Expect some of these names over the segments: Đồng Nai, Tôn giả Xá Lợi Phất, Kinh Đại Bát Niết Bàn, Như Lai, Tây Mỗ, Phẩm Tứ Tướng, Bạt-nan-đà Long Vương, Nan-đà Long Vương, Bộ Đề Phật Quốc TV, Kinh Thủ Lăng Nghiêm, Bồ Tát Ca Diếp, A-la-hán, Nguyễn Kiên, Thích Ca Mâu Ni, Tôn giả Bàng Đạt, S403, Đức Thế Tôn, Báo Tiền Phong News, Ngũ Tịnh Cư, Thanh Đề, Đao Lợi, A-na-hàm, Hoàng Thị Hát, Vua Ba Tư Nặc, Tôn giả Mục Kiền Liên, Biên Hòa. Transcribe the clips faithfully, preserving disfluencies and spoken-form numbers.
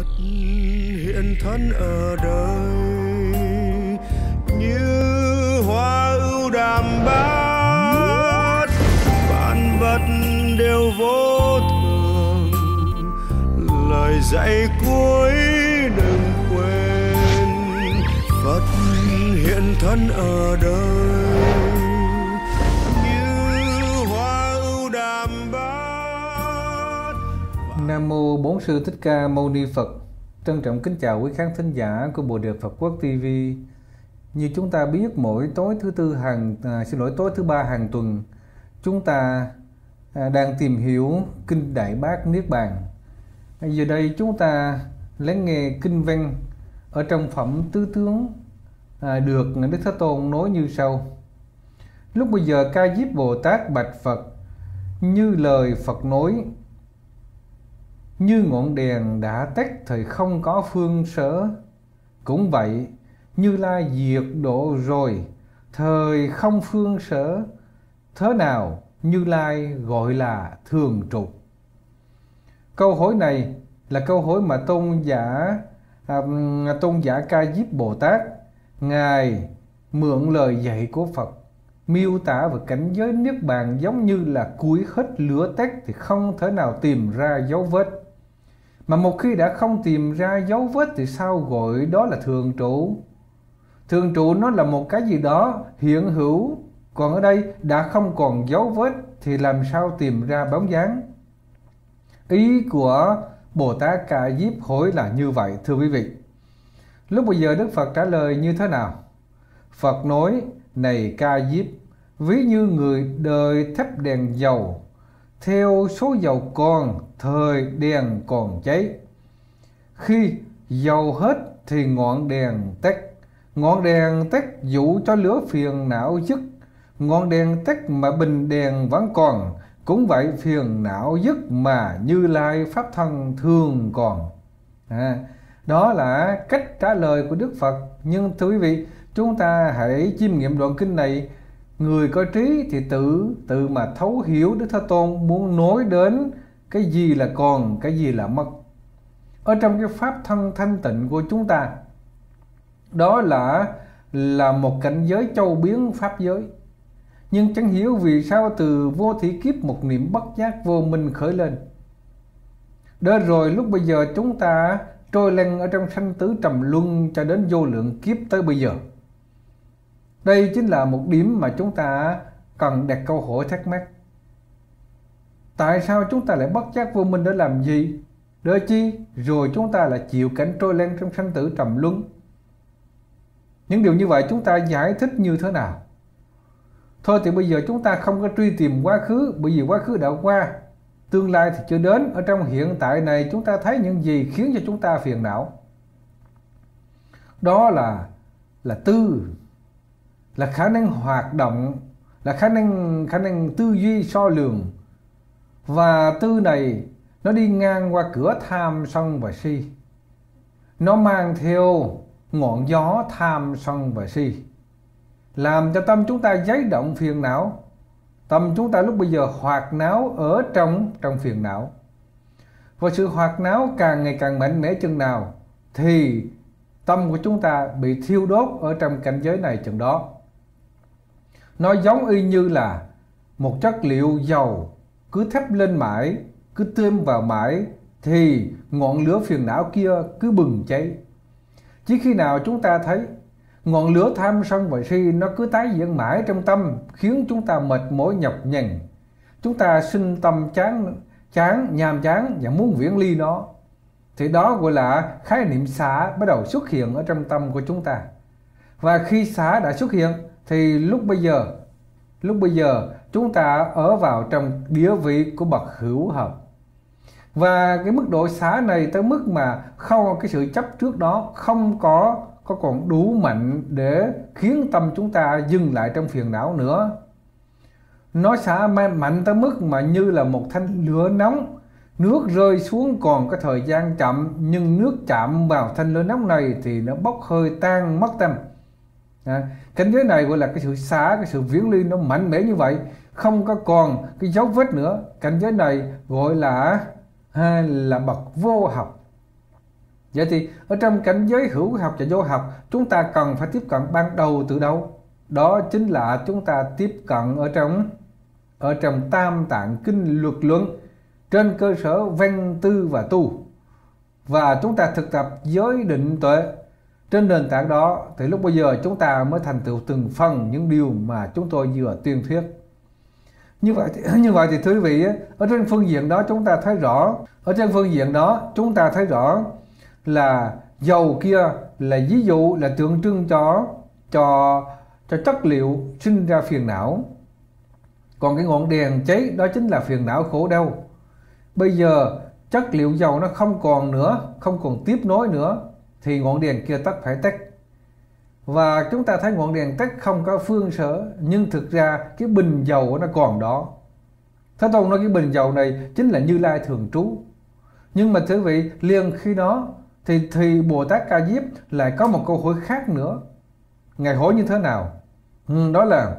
Phật hiện thân ở đời như hoa ưu đàm bát, vạn vật đều vô thường, lời dạy cuối đừng quên. Phật hiện thân ở đời như hoa ưu đàm bát. Nam mô Bốn Sư Thích Ca Mâu Ni Phật. Trân trọng kính chào quý khán thính giả của Bộ Đề Phật Quốc ti vi. Như chúng ta biết, mỗi tối thứ tư hàng à, xin lỗi tối thứ ba hàng tuần, chúng ta à, đang tìm hiểu Kinh Đại Bát Niết Bàn. À, giờ đây chúng ta lắng nghe kinh văn ở trong phẩm Tứ Tướng à, được Đức Thế Tôn nói như sau. Lúc bây giờ Ca Diếp Bồ Tát bạch Phật: như lời Phật nói, như ngọn đèn đã tắt thời không có phương sở, cũng vậy Như Lai diệt độ rồi thời không phương sở, thế nào Như Lai gọi là thường trụ? Câu hỏi này là câu hỏi mà tôn giả à, tôn giả Ca Diếp Bồ Tát ngài mượn lời dạy của Phật miêu tả về cảnh giới Niết Bàn giống như là cuối hết lửa tắt thì không thể nào tìm ra dấu vết. Mà một khi đã không tìm ra dấu vết thì sao gọi đó là thường trụ? Thường trụ nó là một cái gì đó hiện hữu, còn ở đây đã không còn dấu vết thì làm sao tìm ra bóng dáng? Ý của Bồ Tát Ca Diếp hỏi là như vậy, thưa quý vị. Lúc bây giờ Đức Phật trả lời như thế nào? Phật nói: này Ca Diếp, ví như người đời thắp đèn dầu, theo số dầu còn thời đèn còn cháy. Khi dầu hết thì ngọn đèn tắt. Ngọn đèn tắt dụ cho lửa phiền não dứt. Ngọn đèn tắt mà bình đèn vẫn còn, cũng vậy phiền não dứt mà Như Lai Pháp Thân thường còn. à, Đó là cách trả lời của Đức Phật. Nhưng thưa quý vị, chúng ta hãy chiêm nghiệm đoạn kinh này. Người có trí thì tự tự mà thấu hiểu Đức Thế Tôn muốn nói đến cái gì là còn, cái gì là mất. Ở trong cái pháp thân thanh tịnh của chúng ta, đó là là một cảnh giới châu biến pháp giới. Nhưng chẳng hiểu vì sao từ vô thỉ kiếp một niệm bất giác vô minh khởi lên. Đó rồi lúc bây giờ chúng ta trôi lăn ở trong sanh tử trầm luân cho đến vô lượng kiếp tới bây giờ. Đây chính là một điểm mà chúng ta cần đặt câu hỏi thắc mắc. Tại sao chúng ta lại bất giác vô minh để làm gì? Để chi? Rồi chúng ta lại chịu cảnh trôi lăn trong sanh tử trầm luân. Những điều như vậy chúng ta giải thích như thế nào? Thôi thì bây giờ chúng ta không có truy tìm quá khứ, bởi vì quá khứ đã qua, tương lai thì chưa đến. Ở trong hiện tại này chúng ta thấy những gì khiến cho chúng ta phiền não? Đó là là tư, là khả năng hoạt động, là khả năng khả năng tư duy so lường. Và tư này nó đi ngang qua cửa tham sân và si. Nó mang theo ngọn gió tham sân và si, làm cho tâm chúng ta giấy động phiền não. Tâm chúng ta lúc bây giờ hoạt náo ở trong trong phiền não. Và sự hoạt náo càng ngày càng mạnh mẽ chừng nào thì tâm của chúng ta bị thiêu đốt ở trong cảnh giới này chừng đó. Nó giống y như là một chất liệu dầu cứ thắp lên mãi, cứ tươm vào mãi thì ngọn lửa phiền não kia cứ bừng cháy. Chỉ khi nào chúng ta thấy ngọn lửa tham sân và si nó cứ tái diễn mãi trong tâm, khiến chúng ta mệt mỏi nhọc nhằn, chúng ta sinh tâm chán, chán, nhàm chán và muốn viễn ly nó, thì đó gọi là khái niệm xả bắt đầu xuất hiện ở trong tâm của chúng ta. Và khi xả đã xuất hiện thì lúc bây giờ Lúc bây giờ chúng ta ở vào trong địa vị của bậc hữu hợp. Và cái mức độ xả này tới mức mà không, cái sự chấp trước đó không có có còn đủ mạnh để khiến tâm chúng ta dừng lại trong phiền não nữa. Nó xả mạnh tới mức mà như là một thanh lửa nóng, nước rơi xuống còn có thời gian chậm, nhưng nước chạm vào thanh lửa nóng này thì nó bốc hơi tan mất tâm. À, cảnh giới này gọi là cái sự xả, cái sự viễn ly nó mạnh mẽ như vậy, không có còn cái dấu vết nữa. Cảnh giới này gọi là à, là bậc vô học. Vậy thì ở trong cảnh giới hữu học và vô học, chúng ta cần phải tiếp cận ban đầu từ đâu? Đó chính là chúng ta tiếp cận ở trong ở trong Tam Tạng Kinh Luật Luận, trên cơ sở văn tư và tu, và chúng ta thực tập giới định tuệ. Trên nền tảng đó thì lúc bây giờ chúng ta mới thành tựu từng phần những điều mà chúng tôi vừa tuyên thuyết. Như vậy thì, như vậy thì thưa quý vị, ở trên phương diện đó chúng ta thấy rõ, ở trên phương diện đó chúng ta thấy rõ là dầu kia là ví dụ, là tượng trưng cho cho cho chất liệu sinh ra phiền não. Còn cái ngọn đèn cháy đó chính là phiền não khổ đau. Bây giờ chất liệu dầu nó không còn nữa, không còn tiếp nối nữa, thì ngọn đèn kia tắt phải tắt. Và chúng ta thấy ngọn đèn tắt không có phương sở, nhưng thực ra cái bình dầu nó còn đó. Thế Tôn nói cái bình dầu này chính là Như Lai thường trú. Nhưng mà thưa vị, liền khi đó thì, thì Bồ Tát Ca Diếp lại có một câu hỏi khác nữa. Ngài hỏi như thế nào? Ừ, đó là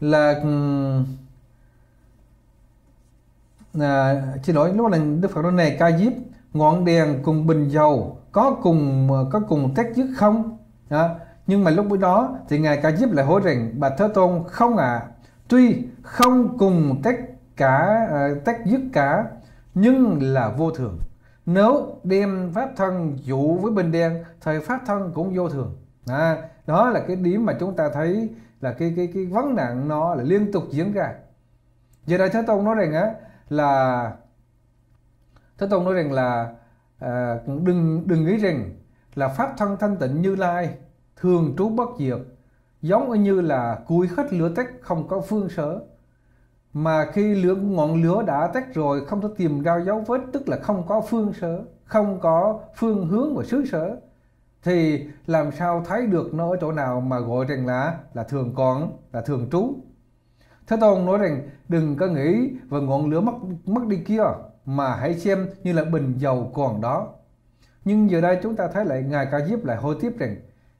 Là à, xin lỗi, lúc này Đức Phật nói này: Ca Diếp, ngọn đèn cùng bình dầu có cùng có cùng tác dứt không? À, nhưng mà lúc bữa đó thì Ngài Ca Diếp lại hỏi rằng: Bạch Thế Tôn, không ạ. À, tuy không cùng tác cả tác dứt cả, nhưng là vô thường. Nếu đem pháp thân dụ với bình đèn, thời pháp thân cũng vô thường. À, đó là cái điểm mà chúng ta thấy là cái cái cái vấn nạn nó là liên tục diễn ra. Giờ đây Thế Tôn nói rằng á là Thế Tôn nói rằng là à, đừng đừng nghĩ rằng là pháp thân thanh tịnh Như Lai thường trú bất diệt giống như là củi hết lửa tắt không có phương sở, mà khi lửa ngọn lửa đã tắt rồi không thể tìm ra dấu vết, tức là không có phương sở, không có phương hướng và xứ sở, thì làm sao thấy được nó ở chỗ nào mà gọi rằng là là thường còn, là thường trú. Thế Tôn nói rằng đừng có nghĩ về ngọn lửa mất mất đi kia, mà hãy xem như là bình dầu còn đó. Nhưng giờ đây chúng ta thấy lại Ngài Ca Diếp lại hồi tiếp rằng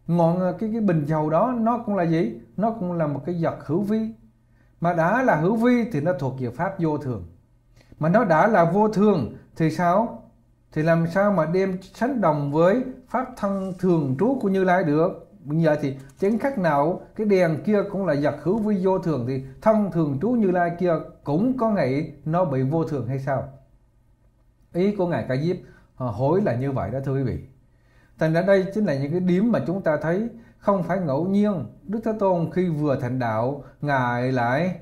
ngọn cái cái bình dầu đó nó cũng là gì? Nó cũng là một cái vật hữu vi, mà đã là hữu vi thì nó thuộc về pháp vô thường, mà nó đã là vô thường thì sao? Thì làm sao mà đem sánh đồng với pháp thân thường trú của Như Lai được? Bây giờ thì chẳng khác nào cái đèn kia cũng là vật hữu vi vô thường, thì thân thường trú Như Lai kia cũng có ngày nó bị vô thường hay sao? Ý của Ngài Ca Diếp hỏi là như vậy đó thưa quý vị. Thành ra đây chính là những cái điểm mà chúng ta thấy không phải ngẫu nhiên Đức Thế Tôn khi vừa thành đạo, Ngài lại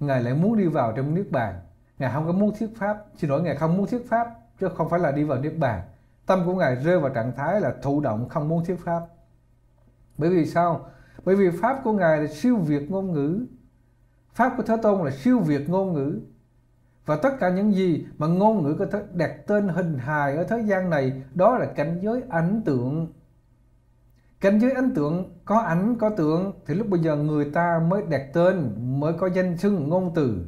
Ngài lại muốn đi vào trong Niết Bàn. Ngài không có muốn thuyết pháp, xin lỗi, Ngài không muốn thuyết pháp chứ không phải là đi vào Niết Bàn. Tâm của Ngài rơi vào trạng thái là thụ động, không muốn thuyết pháp. Bởi vì sao? Bởi vì pháp của Ngài là siêu việt ngôn ngữ. Pháp của Thế Tôn là siêu việt ngôn ngữ. Và tất cả những gì mà ngôn ngữ có thể đặt tên hình hài ở thế gian này, đó là cảnh giới ảnh tượng. Cảnh giới ảnh tượng, có ảnh, có tượng, thì lúc bây giờ người ta mới đặt tên, mới có danh xưng ngôn từ.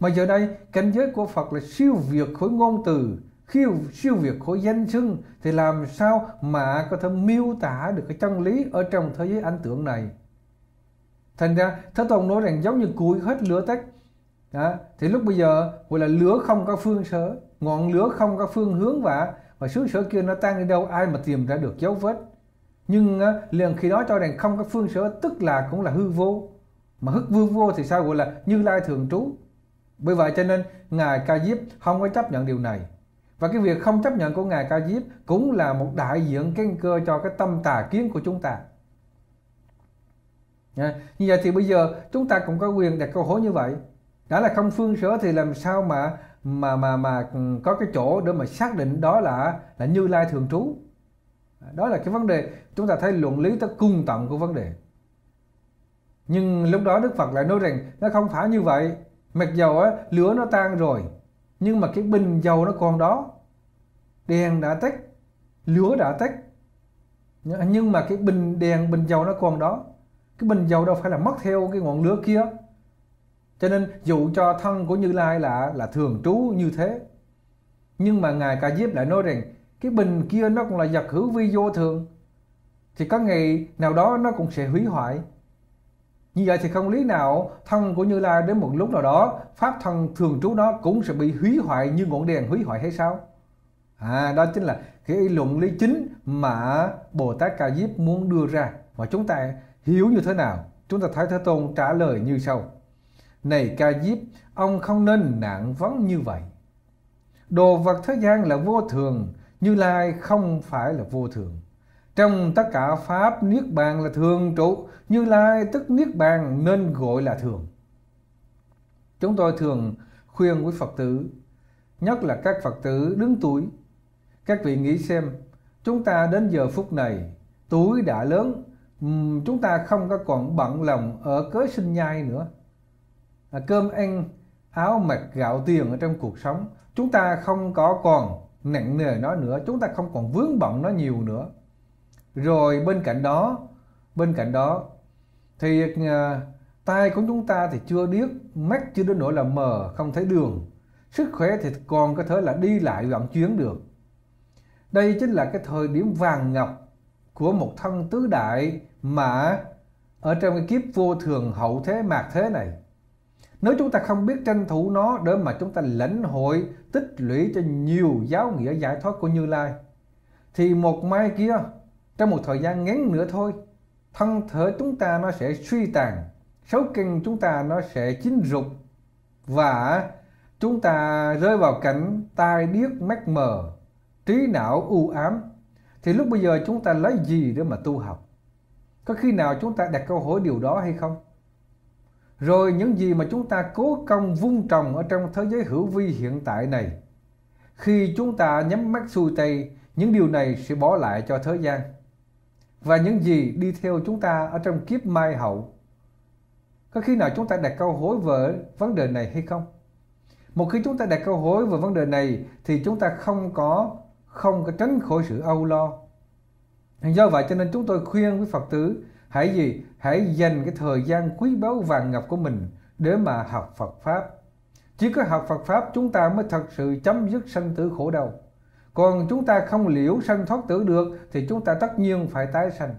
Mà giờ đây, cảnh giới của Phật là siêu việt khối ngôn từ, khiêu siêu việt khối danh xưng, thì làm sao mà có thể miêu tả được cái chân lý ở trong thế giới ảnh tượng này. Thành ra, Thế Tôn nói rằng giống như củi hết lửa tắt. À, thì lúc bây giờ gọi là lửa không có phương sở, ngọn lửa không có phương hướng và và xứ sở kia nó tan đi đâu, ai mà tìm ra được dấu vết. Nhưng à, liền khi đó cho rằng không có phương sở tức là cũng là hư vô, mà hư vô vô thì sao gọi là Như Lai thường trú. Bởi vậy cho nên Ngài Ca Diếp không có chấp nhận điều này, và cái việc không chấp nhận của Ngài Ca Diếp cũng là một đại diện căn cơ cho cái tâm tà kiến của chúng ta. À, như vậy thì bây giờ chúng ta cũng có quyền đặt câu hỏi như vậy. Đã là không phương sở thì làm sao mà mà mà mà có cái chỗ để mà xác định đó là là Như Lai thường trú. Đó là cái vấn đề chúng ta thấy luận lý tới cung tận của vấn đề. Nhưng lúc đó Đức Phật lại nói rằng nó không phải như vậy. Mặc dầu á, lửa nó tan rồi, nhưng mà cái bình dầu nó còn đó. Đèn đã tắt, lửa đã tắt, nhưng mà cái bình đèn, bình dầu nó còn đó. Cái bình dầu đâu phải là mất theo cái ngọn lửa kia. Cho nên dù cho thân của Như Lai là là thường trú như thế, nhưng mà Ngài Ca Diếp lại nói rằng cái bình kia nó cũng là vật hữu vi vô thường, thì có ngày nào đó nó cũng sẽ hủy hoại. Như vậy thì không lý nào thân của Như Lai đến một lúc nào đó pháp thân thường trú nó cũng sẽ bị hủy hoại như ngọn đèn hủy hoại hay sao? À, đó chính là cái luận lý chính mà Bồ Tát Ca Diếp muốn đưa ra. Mà chúng ta hiểu như thế nào? Chúng ta thấy Thế Tôn trả lời như sau: Này Ca Diếp, ông không nên nạn vấn như vậy. Đồ vật thế gian là vô thường, Như Lai không phải là vô thường. Trong tất cả Pháp, Niết Bàn là thường trụ, Như Lai tức Niết Bàn nên gọi là thường. Chúng tôi thường khuyên quý Phật tử, nhất là các Phật tử đứng tuổi, các vị nghĩ xem, chúng ta đến giờ phút này, tuổi đã lớn, chúng ta không có còn bận lòng ở cớ sinh nhai nữa. Cơm ăn, áo mặc, gạo tiền ở trong cuộc sống, chúng ta không có còn nặng nề nó nữa, chúng ta không còn vướng bận nó nhiều nữa. Rồi bên cạnh đó, bên cạnh đó, thì tai của chúng ta thì chưa điếc, mắt chưa đến nỗi là mờ, không thấy đường. Sức khỏe thì còn có thể là đi lại đoạn chuyến được. Đây chính là cái thời điểm vàng ngọc của một thân tứ đại mà ở trong cái kiếp vô thường hậu thế mạt thế này. Nếu chúng ta không biết tranh thủ nó để mà chúng ta lãnh hội, tích lũy cho nhiều giáo nghĩa giải thoát của Như Lai, thì một mai kia, trong một thời gian ngắn nữa thôi, thân thể chúng ta nó sẽ suy tàn, sáu căn chúng ta nó sẽ chín rục, và chúng ta rơi vào cảnh tai điếc mắt mờ, trí não u ám. Thì lúc bây giờ chúng ta lấy gì để mà tu học? Có khi nào chúng ta đặt câu hỏi điều đó hay không? Rồi những gì mà chúng ta cố công vun trồng ở trong thế giới hữu vi hiện tại này, khi chúng ta nhắm mắt xuôi tay, những điều này sẽ bỏ lại cho thế gian. Và những gì đi theo chúng ta ở trong kiếp mai hậu, có khi nào chúng ta đặt câu hỏi về vấn đề này hay không? Một khi chúng ta đặt câu hỏi về vấn đề này thì chúng ta không có không có tránh khỏi sự âu lo. Do vậy cho nên chúng tôi khuyên quý Phật tử hãy gì? Hãy dành cái thời gian quý báu vàng ngọc của mình để mà học Phật Pháp. Chỉ có học Phật Pháp chúng ta mới thật sự chấm dứt sanh tử khổ đau. Còn chúng ta không liễu sanh thoát tử được thì chúng ta tất nhiên phải tái sanh.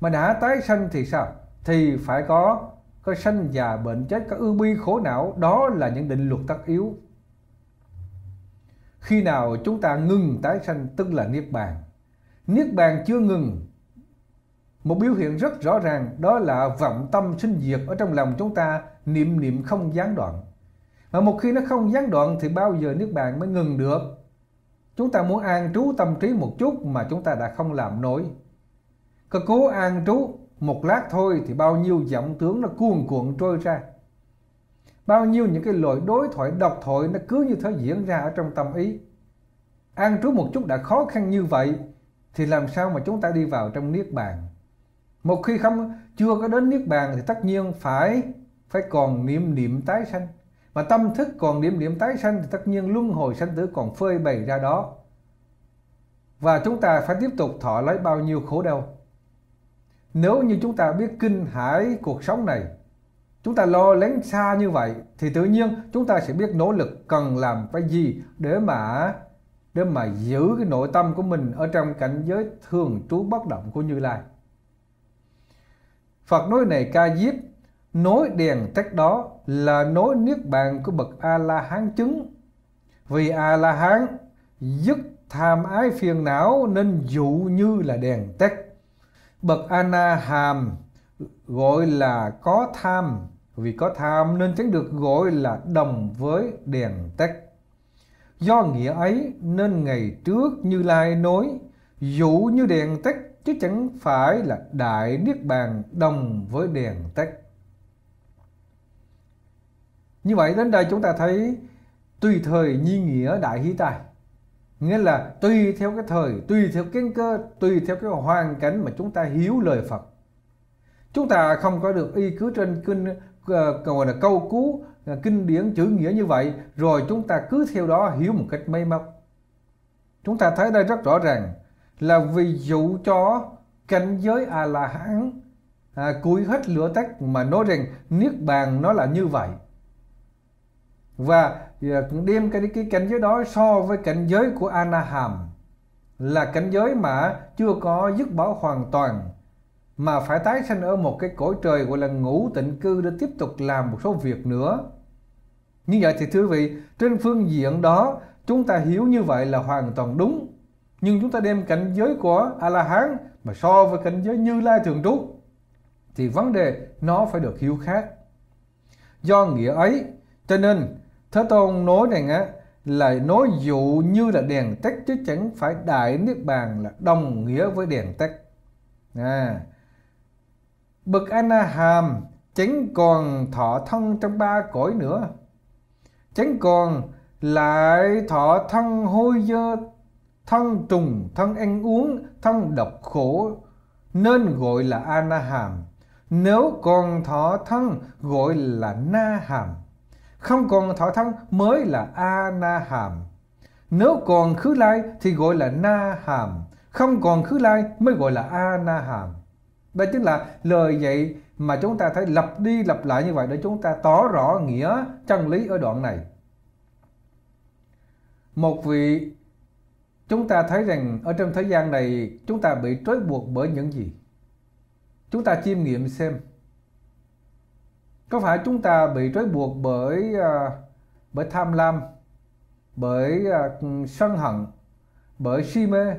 Mà đã tái sanh thì sao? Thì phải có có sanh già bệnh chết, có ưu bi khổ não. Đó là những định luật tất yếu. Khi nào chúng ta ngừng tái sanh tức là Niết Bàn. Niết Bàn chưa ngừng, một biểu hiện rất rõ ràng đó là vọng tâm sinh diệt ở trong lòng chúng ta, niệm niệm không gián đoạn. Mà một khi nó không gián đoạn thì bao giờ Niết Bàn mới ngừng được? Chúng ta muốn an trú tâm trí một chút mà chúng ta đã không làm nổi. Cơ cố an trú một lát thôi thì bao nhiêu vọng tưởng nó cuồn cuộn trôi ra. Bao nhiêu những cái loại đối thoại độc thoại nó cứ như thế diễn ra ở trong tâm ý. An trú một chút đã khó khăn như vậy thì làm sao mà chúng ta đi vào trong Niết Bàn? Một khi không chưa có đến Niết Bàn thì tất nhiên phải phải còn niệm niệm tái sanh. Mà tâm thức còn niệm niệm tái sanh thì tất nhiên luân hồi sanh tử còn phơi bày ra đó. Và chúng ta phải tiếp tục thọ lấy bao nhiêu khổ đau. Nếu như chúng ta biết kinh hãi cuộc sống này, chúng ta lo lắng xa như vậy thì tự nhiên chúng ta sẽ biết nỗ lực cần làm cái gì để mà để mà giữ cái nội tâm của mình ở trong cảnh giới thường trú bất động của Như Lai. Phật nói này Ca Diếp, nối đèn tách đó là nối Niết Bàn của bậc A-la-hán chứng. Vì A-la-hán dứt tham ái phiền não nên dụ như là đèn tách. Bậc A-na-hàm gọi là có tham, vì có tham nên tránh được gọi là đồng với đèn tách. Do nghĩa ấy nên ngày trước Như Lai nói dụ như đèn tách, chứ chẳng phải là đại Niết Bàn đồng với đèn tách. Như vậy đến đây chúng ta thấy tùy thời nhi nghĩa đại hỷ tài. Nghĩa là tùy theo cái thời, tùy theo cái cơ, tùy theo cái hoàn cảnh mà chúng ta hiếu lời Phật. Chúng ta không có được y cứ trên kinh gọi là câu cú, kinh điển chữ nghĩa như vậy, rồi chúng ta cứ theo đó hiểu một cách mây móc. Chúng ta thấy đây rất rõ ràng là vì dụ cho cảnh giới A-la-hán à, cúi hết lửa tách mà nói rằng Niết Bàn nó là như vậy. Và đem cái, cái cảnh giới đó so với cảnh giới của A-na-hàm là cảnh giới mà chưa có dứt bỏ hoàn toàn, mà phải tái sanh ở một cái cõi trời gọi là ngũ tịnh cư để tiếp tục làm một số việc nữa. Như vậy thì thưa quý vị, trên phương diện đó Chúng ta hiểu như vậy là hoàn toàn đúng. Nhưng chúng ta đem cảnh giới của A-la-hán mà so với cảnh giới Như Lai thường trú thì vấn đề nó phải được hiểu khác. Do nghĩa ấy, cho nên Thế Tôn nói rằng á, là nói dụ như là đèn tắt chứ chẳng phải Đại Niết Bàn là đồng nghĩa với đèn tắt. À, bậc Ana Hàm chẳng còn thọ thân trong ba cõi nữa, chẳng còn lại thọ thân hôi dơ, thân trùng, thân ăn uống, thân độc khổ, nên gọi là Ana Hàm. Nếu còn thọ thân gọi là Na Hàm. Không còn thọ thân mới là A-na hàm. Nếu còn khứ lai thì gọi là Na hàm. Không còn khứ lai mới gọi là A-na hàm. Đây chính là lời dạy mà chúng ta thấy lặp đi lặp lại như vậy để chúng ta tỏ rõ nghĩa chân lý ở đoạn này. Một vị, chúng ta thấy rằng ở trong thời gian này chúng ta bị trói buộc bởi những gì? Chúng ta chiêm nghiệm xem, có phải chúng ta bị trói buộc bởi bởi tham lam, bởi sân hận, bởi si mê,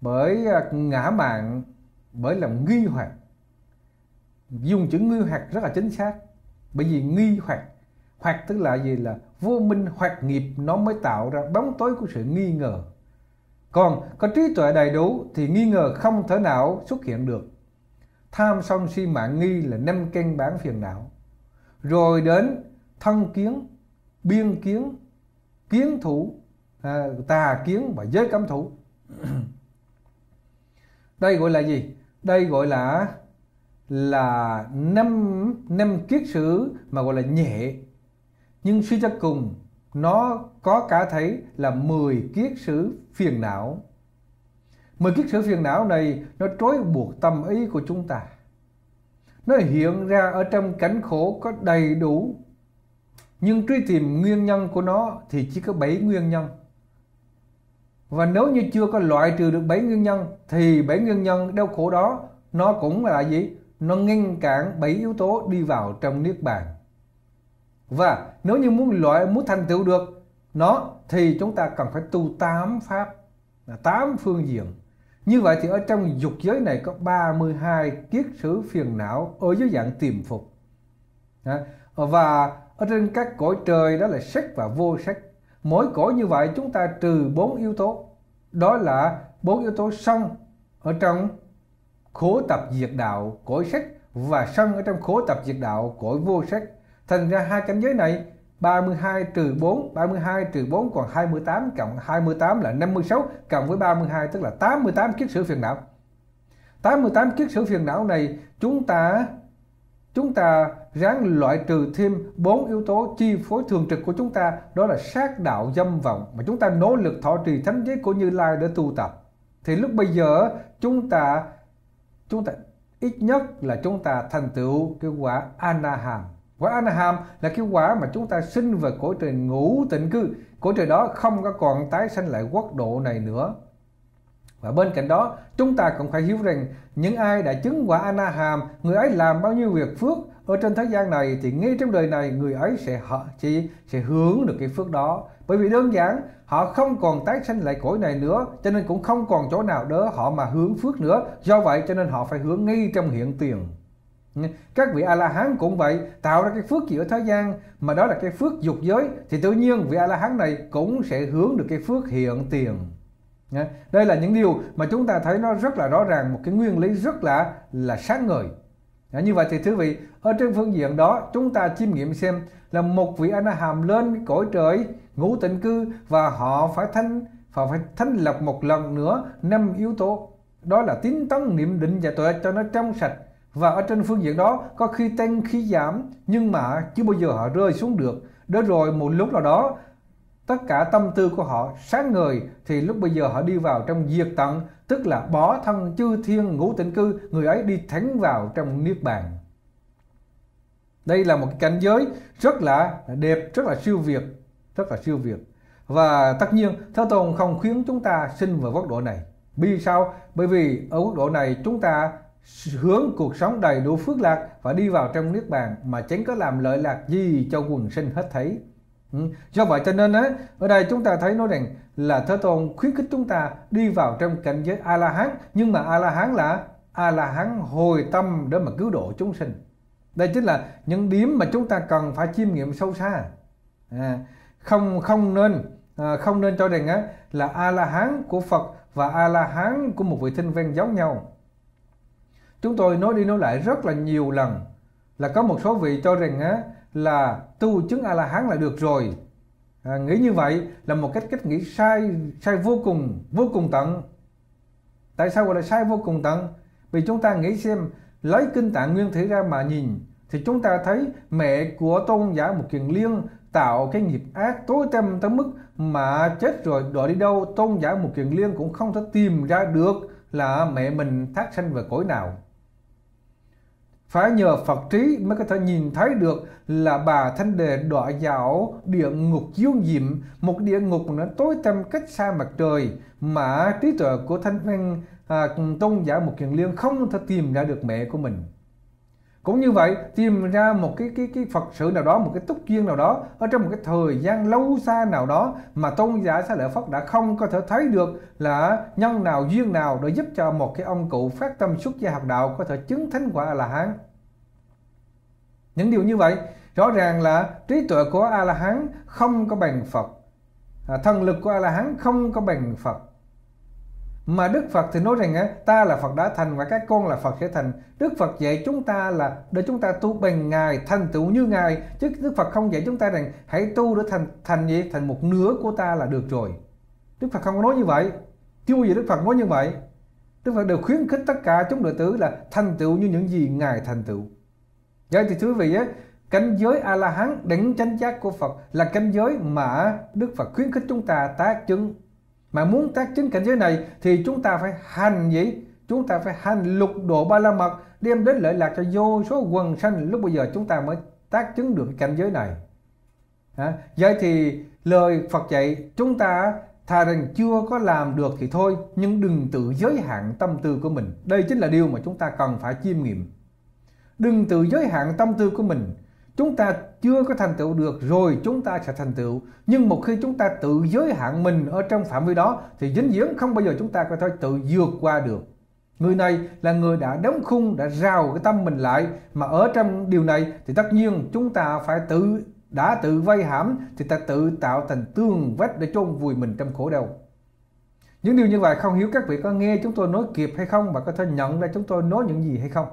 bởi ngã mạn, bởi lòng nghi hoặc. Dùng chữ nghi hoặc rất là chính xác, bởi vì nghi hoặc, hoặc tức là gì? Là vô minh hoặc nghiệp nó mới tạo ra bóng tối của sự nghi ngờ. Còn có trí tuệ đầy đủ thì nghi ngờ không thể nào xuất hiện được. Tham sân si mạn nghi là năm căn bản phiền não. Rồi đến thân kiến, biên kiến, kiến thủ, à, tà kiến và giới cấm thủ. Đây gọi là gì? Đây gọi là là năm năm kiết sử mà gọi là nhẹ. Nhưng suy cho cùng nó có cả thấy là mười kiết sử phiền não. Mười kiết sử phiền não này nó trói buộc tâm ý của chúng ta. Nó hiện ra ở trong cảnh khổ có đầy đủ, nhưng truy tìm nguyên nhân của nó thì chỉ có bảy nguyên nhân. Và nếu như chưa có loại trừ được bảy nguyên nhân thì bảy nguyên nhân đau khổ đó nó cũng là gì? Nó ngăn cản bảy yếu tố đi vào trong Niết Bàn. Và nếu như muốn loại muốn thành tựu được nó thì chúng ta cần phải tu tám pháp, tám phương diện. Như vậy thì ở trong dục giới này có ba mươi hai kiết sử phiền não ở dưới dạng tiềm phục. Và ở trên các cõi trời đó là sắc và vô sắc. Mỗi cõi như vậy chúng ta trừ bốn yếu tố. Đó là bốn yếu tố sân ở trong khổ tập diệt đạo cõi sắc và sân ở trong khổ tập diệt đạo cõi vô sắc. Thành ra hai cảnh giới này ba mươi hai trừ bốn, ba mươi hai trừ bốn còn hai mươi tám, cộng hai mươi tám là năm mươi sáu, cộng với ba mươi hai tức là tám mươi tám kiết sử phiền não. tám mươi tám kiết sử phiền não này chúng ta chúng ta ráng loại trừ thêm bốn yếu tố chi phối thường trực của chúng ta, đó là sát đạo dâm vọng mà chúng ta nỗ lực thọ trì thánh giới của Như Lai để tu tập. Thì lúc bây giờ chúng ta chúng ta ít nhất là chúng ta thành tựu cái quả Anaham. Quả Anaham là cái quả mà chúng ta sinh về cõi trời ngũ tịnh cư. Cõi trời đó không có còn tái sanh lại quốc độ này nữa. Và bên cạnh đó chúng ta cũng phải hiểu rằng những ai đã chứng quả Anaham, người ấy làm bao nhiêu việc phước ở trên thế gian này thì ngay trong đời này người ấy sẽ chỉ sẽ hưởng được cái phước đó. Bởi vì đơn giản họ không còn tái sanh lại cõi này nữa, cho nên cũng không còn chỗ nào đó họ mà hưởng phước nữa. Do vậy cho nên họ phải hưởng ngay trong hiện tiền. Các vị A-la-hán cũng vậy, tạo ra cái phước gì ở thế gian mà đó là cái phước dục giới thì tự nhiên vị A-la-hán này cũng sẽ hướng được cái phước hiện tiền. Đây là những điều mà chúng ta thấy nó rất là rõ ràng, một cái nguyên lý rất là là sáng ngời. Như vậy thì thưa vị, ở trên phương diện đó chúng ta chiêm nghiệm xem là một vị A-la-hàm lên cõi trời ngũ tịnh cư và họ phải thanh và phải thanh lọc một lần nữa năm yếu tố, đó là tín tấn niệm định và tuệ cho nó trong sạch. Và ở trên phương diện đó có khi tăng khi giảm, nhưng mà chưa bao giờ họ rơi xuống được. Đó rồi một lúc nào đó tất cả tâm tư của họ sáng ngời thì lúc bây giờ họ đi vào trong diệt tận, tức là bỏ thân chư thiên ngũ tịnh cư, người ấy đi thẳng vào trong Niết Bàn. Đây là một cảnh giới rất là đẹp, rất là siêu việt, rất là siêu việt. Và tất nhiên Thế Tôn không khuyến chúng ta sinh vào quốc độ này. Vì sao? Bởi vì ở quốc độ này chúng ta hướng cuộc sống đầy đủ phước lạc và đi vào trong Niết Bàn mà chẳng có làm lợi lạc gì cho quần sinh hết thấy. Ừ. Do vậy cho nên ấy, ở đây chúng ta thấy nói rằng là Thế Tôn khuyến khích chúng ta đi vào trong cảnh giới A-la-hán, nhưng mà A-la-hán là A-la-hán hồi tâm để mà cứu độ chúng sinh. Đây chính là những điểm mà chúng ta cần phải chiêm nghiệm sâu xa. À, không không nên à, không nên cho rằng ấy, là A-la-hán của Phật và A-la-hán của một vị thinh văn giống nhau. Chúng tôi nói đi nói lại rất là nhiều lần là có một số vị cho rằng ấy, là tu chứng A-la-hán là được rồi. À, nghĩ như vậy là một cách cách nghĩ sai sai vô cùng vô cùng tận. Tại sao gọi là sai vô cùng tận? Vì chúng ta nghĩ xem, lấy kinh Tạng Nguyên Thủy ra mà nhìn thì chúng ta thấy mẹ của Tôn giả Mục Kiền Liên tạo cái nghiệp ác tối tăm tới mức mà chết rồi đòi đi đâu Tôn giả Mục Kiền Liên cũng không thể tìm ra được là mẹ mình thác sanh về cõi nào. Phải nhờ Phật trí mới có thể nhìn thấy được là bà Thanh Đề đọa vào địa ngục chiếu diệm, một địa ngục nó tối tăm cách xa mặt trời mà trí tuệ của Thanh Văn à, Tôn giả Mục Kiền Liên không thể tìm ra được mẹ của mình. Cũng như vậy, tìm ra một cái cái cái Phật sự nào đó, một cái túc duyên nào đó ở trong một cái thời gian lâu xa nào đó mà Tôn giả Xá Lợi Phất đã không có thể thấy được là nhân nào duyên nào để giúp cho một cái ông cụ phát tâm xuất gia học đạo có thể chứng thánh quả A-la-hán. Những điều như vậy rõ ràng là trí tuệ của A-la-hán không có bằng Phật, thần lực của A-la-hán không có bằng Phật. Mà Đức Phật thì nói rằng ta là Phật đã thành và các con là Phật sẽ thành. Đức Phật dạy chúng ta là để chúng ta tu bằng Ngài, thành tựu như Ngài, chứ Đức Phật không dạy chúng ta rằng hãy tu để thành thành gì thành một nửa của ta là được rồi. Đức Phật không có nói như vậy, chưa gì Đức Phật nói như vậy. Đức Phật đều khuyến khích tất cả chúng đệ tử là thành tựu như những gì Ngài thành tựu. Vậy thì thưa quý vị, cảnh giới A-la-hán đẳng chánh giác của Phật là cảnh giới mà Đức Phật khuyến khích chúng ta tác chứng. Mà muốn tác chứng cảnh giới này thì chúng ta phải hành gì? Chúng ta phải hành lục độ ba la mật, đem đến lợi lạc cho vô số quần sanh. Lúc bây giờ chúng ta mới tác chứng được cảnh giới này. À, vậy thì lời Phật dạy chúng ta thà rằng chưa có làm được thì thôi, nhưng đừng tự giới hạn tâm tư của mình. Đây chính là điều mà chúng ta cần phải chiêm nghiệm. Đừng tự giới hạn tâm tư của mình. Chúng ta chưa có thành tựu được rồi chúng ta sẽ thành tựu. Nhưng một khi chúng ta tự giới hạn mình ở trong phạm vi đó thì dính dính không bao giờ chúng ta có thể tự vượt qua được. Người này là người đã đóng khung, đã rào cái tâm mình lại. Mà ở trong điều này thì tất nhiên chúng ta phải tự đã tự vây hãm thì ta tự tạo thành tường vách để chôn vùi mình trong khổ đau. Những điều như vậy không hiểu các vị có nghe chúng tôi nói kịp hay không, và có thể nhận ra chúng tôi nói những gì hay không.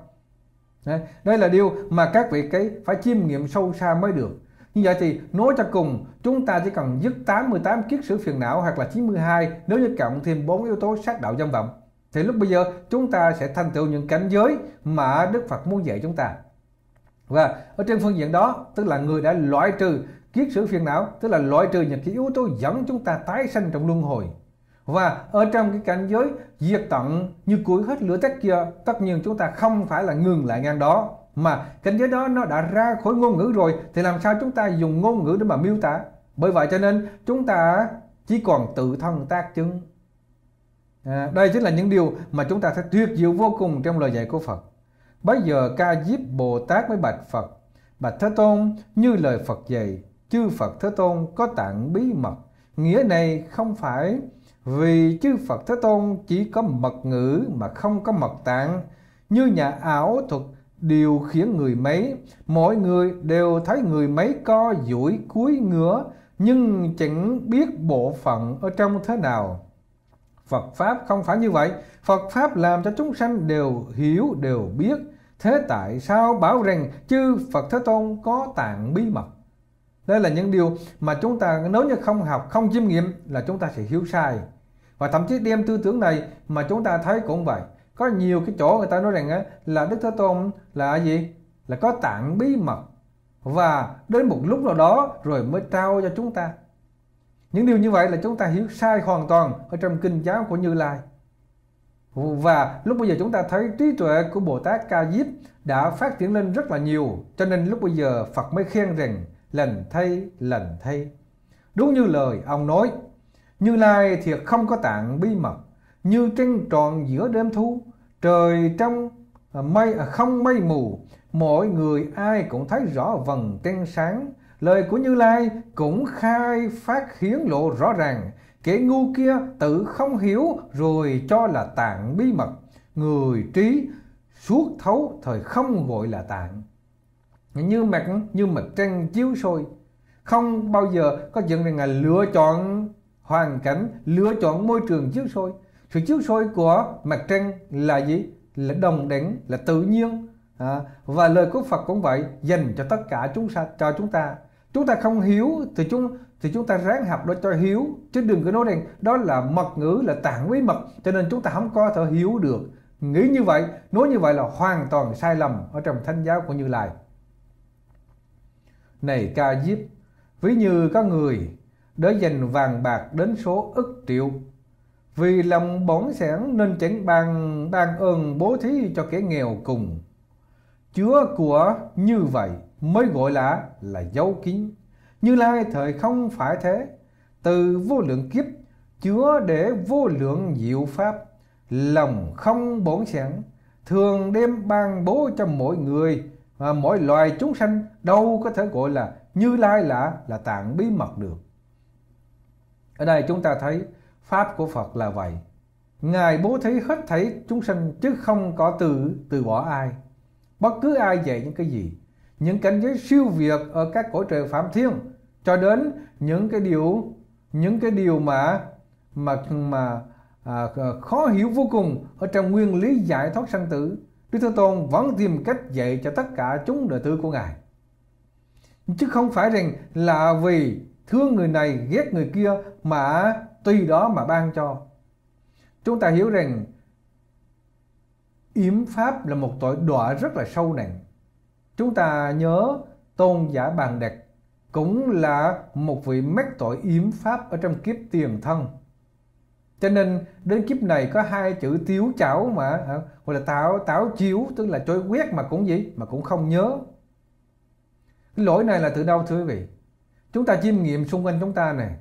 Đây là điều mà các vị cái phải chiêm nghiệm sâu xa mới được. Như vậy thì nói cho cùng, chúng ta chỉ cần dứt tám mươi tám kiết sử phiền não, hoặc là chín mươi hai nếu như cộng thêm bốn yếu tố sát đạo dâm vọng, thì lúc bây giờ chúng ta sẽ thành tựu những cảnh giới mà Đức Phật muốn dạy chúng ta. Và ở trên phương diện đó, tức là người đã loại trừ kiết sử phiền não, tức là loại trừ những cái yếu tố dẫn chúng ta tái sanh trong luân hồi. Và ở trong cái cảnh giới diệt tận như củi hết lửa tắt kia, tất nhiên chúng ta không phải là ngừng lại ngang đó, mà cảnh giới đó nó đã ra khỏi ngôn ngữ rồi thì làm sao chúng ta dùng ngôn ngữ để mà miêu tả. Bởi vậy cho nên chúng ta chỉ còn tự thân tác chứng. à, Đây chính là những điều mà chúng ta thấy tuyệt diệu vô cùng trong lời dạy của Phật. Bấy giờ Ca Diếp Bồ Tát mới bạch Phật: Bạch Thế Tôn, như lời Phật dạy, chư Phật Thế Tôn có tạng bí mật. Nghĩa này không phải vì chư Phật Thế Tôn chỉ có mật ngữ mà không có mật tạng. Như nhà ảo thuật điều khiển người mấy, mọi người đều thấy người mấy co duỗi cúi ngửa, nhưng chẳng biết bộ phận ở trong thế nào. Phật Pháp không phải như vậy. Phật Pháp làm cho chúng sanh đều hiểu, đều biết. Thế tại sao bảo rằng chư Phật Thế Tôn có tạng bí mật? Đây là những điều mà chúng ta nếu như không học, không chiêm nghiệm là chúng ta sẽ hiểu sai. Và thậm chí đem tư tưởng này mà chúng ta thấy cũng vậy. Có nhiều cái chỗ người ta nói rằng là Đức Thế Tôn là gì? Là có tạng bí mật. Và đến một lúc nào đó rồi mới trao cho chúng ta. Những điều như vậy là chúng ta hiểu sai hoàn toàn ở trong kinh giáo của Như Lai. Và lúc bây giờ chúng ta thấy trí tuệ của Bồ Tát Ca Diếp đã phát triển lên rất là nhiều. Cho nên lúc bây giờ Phật mới khen rằng: Lành thay, lành thay, đúng như lời ông nói. Như Lai thiệt không có tạng bí mật, như trăng tròn giữa đêm thu, trời trong mây không mây mù, mọi người ai cũng thấy rõ vầng trăng sáng. Lời của Như Lai cũng khai phát hiến lộ rõ ràng. Kẻ ngu kia tự không hiểu rồi cho là tạng bí mật. Người trí suốt thấu thời không gọi là tạng. Như mặt, như mặt trăng chiếu soi. Không bao giờ có chuyện rằng là lựa chọn hoàn cảnh, lựa chọn môi trường chiếu soi. Sự chiếu soi của mặt trăng là gì? Là đồng đẳng, là tự nhiên. À, và lời của Phật cũng vậy, dành cho tất cả chúng ta, cho chúng ta. Chúng ta không hiểu thì chúng thì chúng ta ráng học đó cho hiểu, chứ đừng có nói rằng đó là mật ngữ, là tạng bí mật, cho nên chúng ta không có thể hiểu được. Nghĩ như vậy, nói như vậy là hoàn toàn sai lầm ở trong thánh giáo của Như Lai. Này Ca Diếp, ví như có người để dành vàng bạc đến số ức triệu, vì lòng bổn sẻn nên chẳng ban ban ơn bố thí cho kẻ nghèo cùng. Chứa của như vậy mới gọi là là dấu kín. Như Lai thời không phải thế. Từ vô lượng kiếp chứa để vô lượng diệu pháp, lòng không bổn sẻn, thường đem ban bố cho mỗi người và mỗi loài chúng sanh, đâu có thể gọi là Như Lai là là tạng bí mật được. Ở đây chúng ta thấy pháp của Phật là vậy. Ngài bố thí hết thảy chúng sanh chứ không có từ từ bỏ ai. Bất cứ ai dạy những cái gì, những cảnh giới siêu việt ở các cõi trời Phạm Thiên, cho đến những cái điều những cái điều mà mà mà à, khó hiểu vô cùng ở trong nguyên lý giải thoát sanh tử, Đức Thế Tôn vẫn tìm cách dạy cho tất cả chúng đệ tử của Ngài. Chứ không phải rằng là vì thương người này ghét người kia mà tùy đó mà ban cho. Chúng ta hiểu rằng yếm pháp là một tội đọa rất là sâu nặng. Chúng ta nhớ Tôn giả Bàng Đạt cũng là một vị mắc tội yếm pháp ở trong kiếp tiền thân. Cho nên đến kiếp này có hai chữ tiếu chảo mà gọi là tảo tảo chiếu, tức là trôi quét mà cũng gì mà cũng không nhớ. Cái lỗi này là từ đâu thưa quý vị? Chúng ta chiêm nghiệm xung quanh chúng ta này,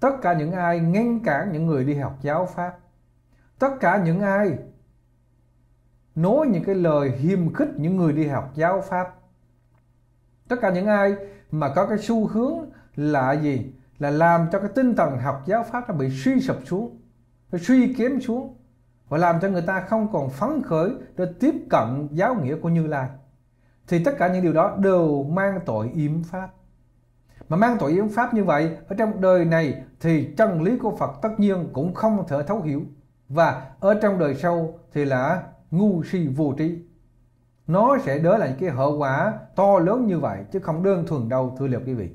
tất cả những ai ngăn cản những người đi học giáo pháp, tất cả những ai nói những cái lời hiềm khích những người đi học giáo pháp, tất cả những ai mà có cái xu hướng là gì? Là làm cho cái tinh thần học giáo pháp nó bị suy sụp xuống, nó suy kém xuống, và làm cho người ta không còn phấn khởi để tiếp cận giáo nghĩa của Như Lai. Thì tất cả những điều đó đều mang tội yếm pháp. Mà mang tội yếm pháp như vậy ở trong đời này thì chân lý của Phật tất nhiên cũng không thể thấu hiểu, và ở trong đời sau thì là ngu si vô trí. Nó sẽ đỡ lại cái hậu quả to lớn như vậy, chứ không đơn thuần đâu thưa liệu quý vị.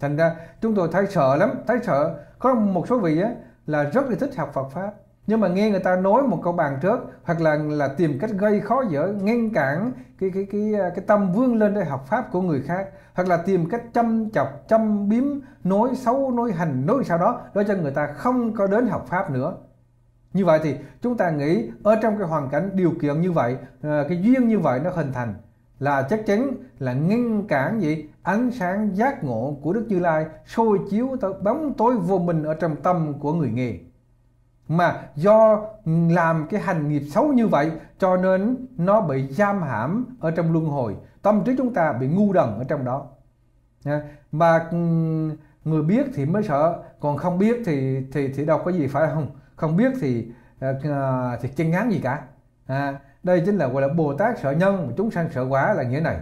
Thành ra chúng tôi thấy sợ lắm, thấy sợ. Có một số vị á, là rất là thích học Phật Pháp, nhưng mà nghe người ta nói một câu bàn trước, hoặc là là tìm cách gây khó dở, ngăn cản cái, cái, cái, cái tâm vươn lên để học Pháp của người khác, hoặc là tìm cách châm chọc, châm biếm, nói xấu, nói hành, nói sau đó để cho người ta không có đến học Pháp nữa. Như vậy thì chúng ta nghĩ ở trong cái hoàn cảnh điều kiện như vậy, cái duyên như vậy nó hình thành là chắc chắn là ngăn cản gì ánh sáng giác ngộ của Đức Như Lai soi chiếu tới bóng tối vô minh ở trong tâm của người nghe. Mà do làm cái hành nghiệp xấu như vậy cho nên nó bị giam hãm ở trong luân hồi, tâm trí chúng ta bị ngu đần ở trong đó. Mà người biết thì mới sợ, còn không biết thì thì thì đâu có gì phải không? Không biết thì uh, thì chân ngán gì cả. À, đây chính là gọi là Bồ Tát sợ nhân mà chúng sanh sợ quả, là nghĩa này.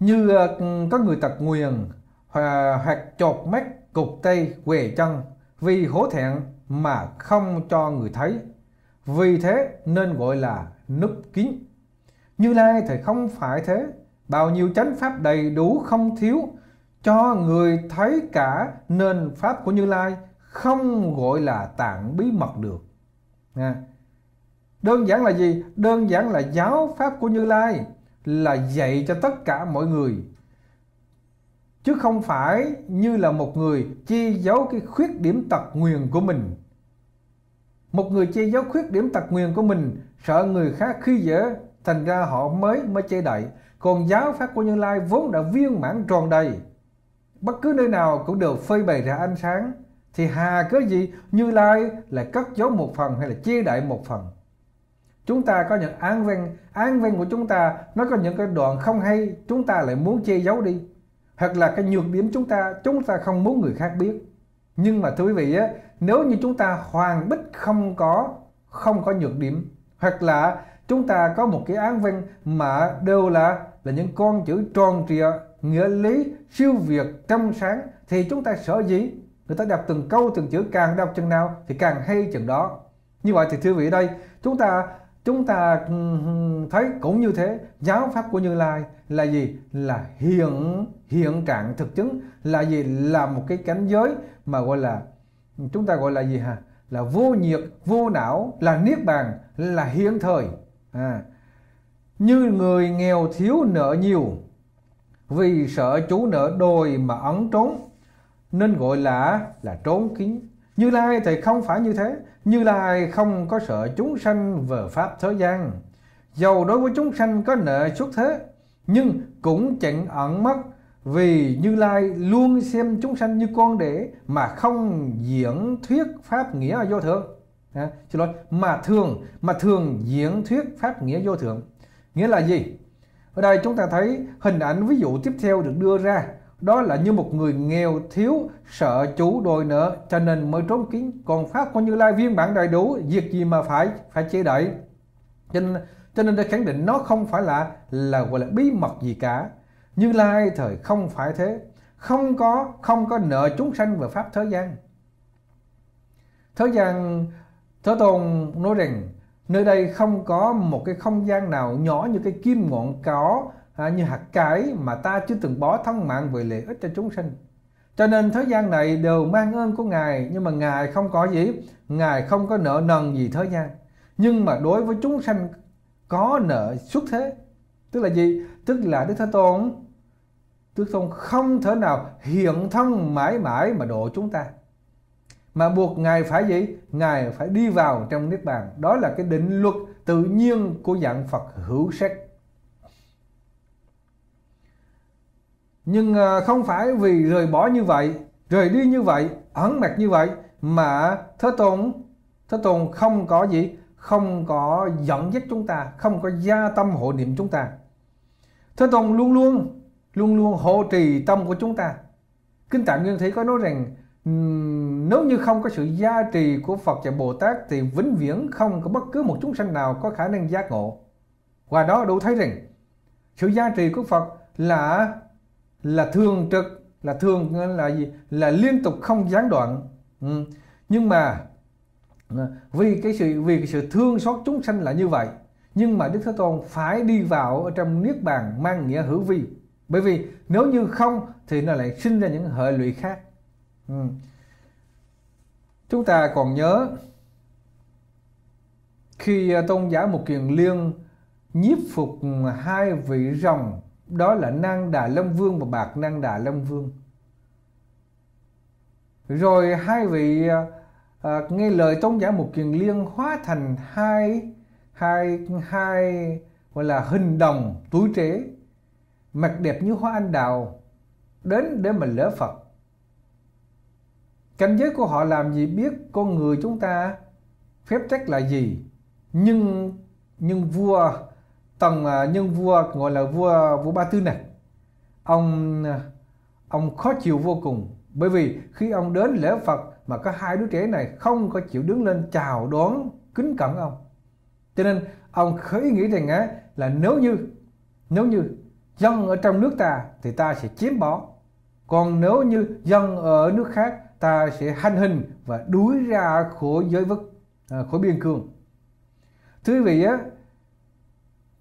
Như uh, có người tật nguyền hoặc, hoặc chột mắt, cụt tay, què chân, vì hổ thẹn mà không cho người thấy, vì thế nên gọi là núp kín. Như Lai thì không phải thế. Bao nhiêu chánh pháp đầy đủ không thiếu, cho người thấy cả, nên pháp của Như Lai không gọi là tạng bí mật được. À, đơn giản là gì? Đơn giản là giáo pháp của Như Lai là dạy cho tất cả mọi người, chứ không phải như là một người che giấu cái khuyết điểm tật nguyền của mình. Một người che giấu khuyết điểm tật nguyền của mình, sợ người khác khi dễ, thành ra họ mới mới che đậy. Còn giáo pháp của Như Lai vốn đã viên mãn tròn đầy, bất cứ nơi nào cũng đều phơi bày ra ánh sáng, thì hà cớ gì Như Lai lại cất giấu một phần hay là che đậy một phần. Chúng ta có những án văn, án văn của chúng ta nó có những cái đoạn không hay, chúng ta lại muốn che giấu đi. Hoặc là cái nhược điểm chúng ta, chúng ta không muốn người khác biết. Nhưng mà thưa quý vị á, nếu như chúng ta hoàn bích không có, không có nhược điểm, hoặc là chúng ta có một cái án văn mà đều là là những con chữ tròn trịa, nghĩa lý, siêu việt, trong sáng, thì chúng ta sở dĩ người ta đọc từng câu từng chữ, càng đọc chừng nào thì càng hay chừng đó. Như vậy thì thưa vị đây, chúng ta chúng ta thấy cũng như thế, giáo pháp của Như Lai là gì? Là hiện hiện trạng thực chứng, là gì? Là một cái cảnh giới mà gọi là chúng ta gọi là gì hả? Là vô nhiệt, vô não, là niết bàn, là hiện thời. À, như người nghèo thiếu nợ nhiều, vì sợ chú nợ đòi mà ẩn trốn, nên gọi là là trốn kín. Như Lai thì không phải như thế. Như Lai không có sợ chúng sanh về pháp thế gian. Dầu đối với chúng sanh có nợ xuất thế, nhưng cũng chẳng ẩn mất, vì Như Lai luôn xem chúng sanh như con đẻ, mà không diễn thuyết pháp nghĩa vô thượng. À, xin lỗi, mà thường mà thường diễn thuyết pháp nghĩa vô thượng. Nghĩa là gì? Ở đây chúng ta thấy hình ảnh ví dụ tiếp theo được đưa ra, đó là như một người nghèo thiếu, sợ chủ đòi nợ cho nên mới trốn kín. Còn pháp của Như Lai viên bản đầy đủ, việc gì mà phải phải che đậy. Cho nên, cho nên để khẳng định nó không phải là là gọi là bí mật gì cả. Như Lai thời không phải thế, không có không có nợ chúng sanh về pháp thế gian. Thế gian, Thế Tôn nói rằng nơi đây không có một cái không gian nào nhỏ như cái kim ngọn cỏ, à, như hạt cải mà ta chưa từng bỏ thân mạng về lợi ích cho chúng sinh. Cho nên thế gian này đều mang ơn của Ngài, nhưng mà Ngài không có gì, Ngài không có nợ nần gì thế gian. Nhưng mà đối với chúng sanh có nợ xuất thế, tức là gì? Tức là Đức Thế Tôn, Đức Thế Tôn không thể nào hiện thân mãi mãi mà độ chúng ta, mà buộc Ngài phải gì? Ngài phải đi vào trong Niết Bàn. Đó là cái định luật tự nhiên của dạng Phật hữu sắc. Nhưng không phải vì rời bỏ như vậy, rời đi như vậy, ẩn mặt như vậy mà Thế Tôn, Thế Tôn không có gì, không có dẫn dắt chúng ta, không có gia tâm hộ niệm chúng ta. Thế Tôn luôn luôn, luôn luôn hộ trì tâm của chúng ta. Kinh Tạng Nguyên Thủy có nói rằng nếu như không có sự gia trì của Phật và Bồ Tát thì vĩnh viễn không có bất cứ một chúng sanh nào có khả năng giác ngộ. Và đó đủ thấy rằng sự gia trì của Phật là là thường trực, là thường là gì? Là liên tục không gián đoạn. Ừ. Nhưng mà vì cái sự vì cái sự thương xót chúng sanh là như vậy, nhưng mà Đức Thế Tôn phải đi vào ở trong Niết Bàn mang nghĩa hữu vi. Bởi vì nếu như không thì nó lại sinh ra những hệ lụy khác. Ừ. Chúng ta còn nhớ khi Tôn giả Mục Kiền Liên nhiếp phục hai vị rồng, đó là Nan-đà Long Vương và Bạt-nan-đà Long Vương, rồi hai vị à, nghe lời Tôn giả Mục Kiền Liên hóa thành hai hai hai gọi là hình đồng tuổi trẻ, mặt đẹp như hoa anh đào, đến để mà lễ Phật. Cảnh giới của họ làm gì biết con người chúng ta phép trách là gì, nhưng nhưng vua tầng nhân vua gọi là vua vua Ba Tư Nặc, ông ông khó chịu vô cùng. Bởi vì khi ông đến lễ Phật mà có hai đứa trẻ này không có chịu đứng lên chào đón kính cẩn ông, cho nên ông khởi nghĩ rằng á là nếu như nếu như dân ở trong nước ta thì ta sẽ chiếm bỏ, còn nếu như dân ở nước khác ta sẽ hành hình và đuổi ra khỏi giới vực, à, khỏi biên cương. Thưa quý vị á,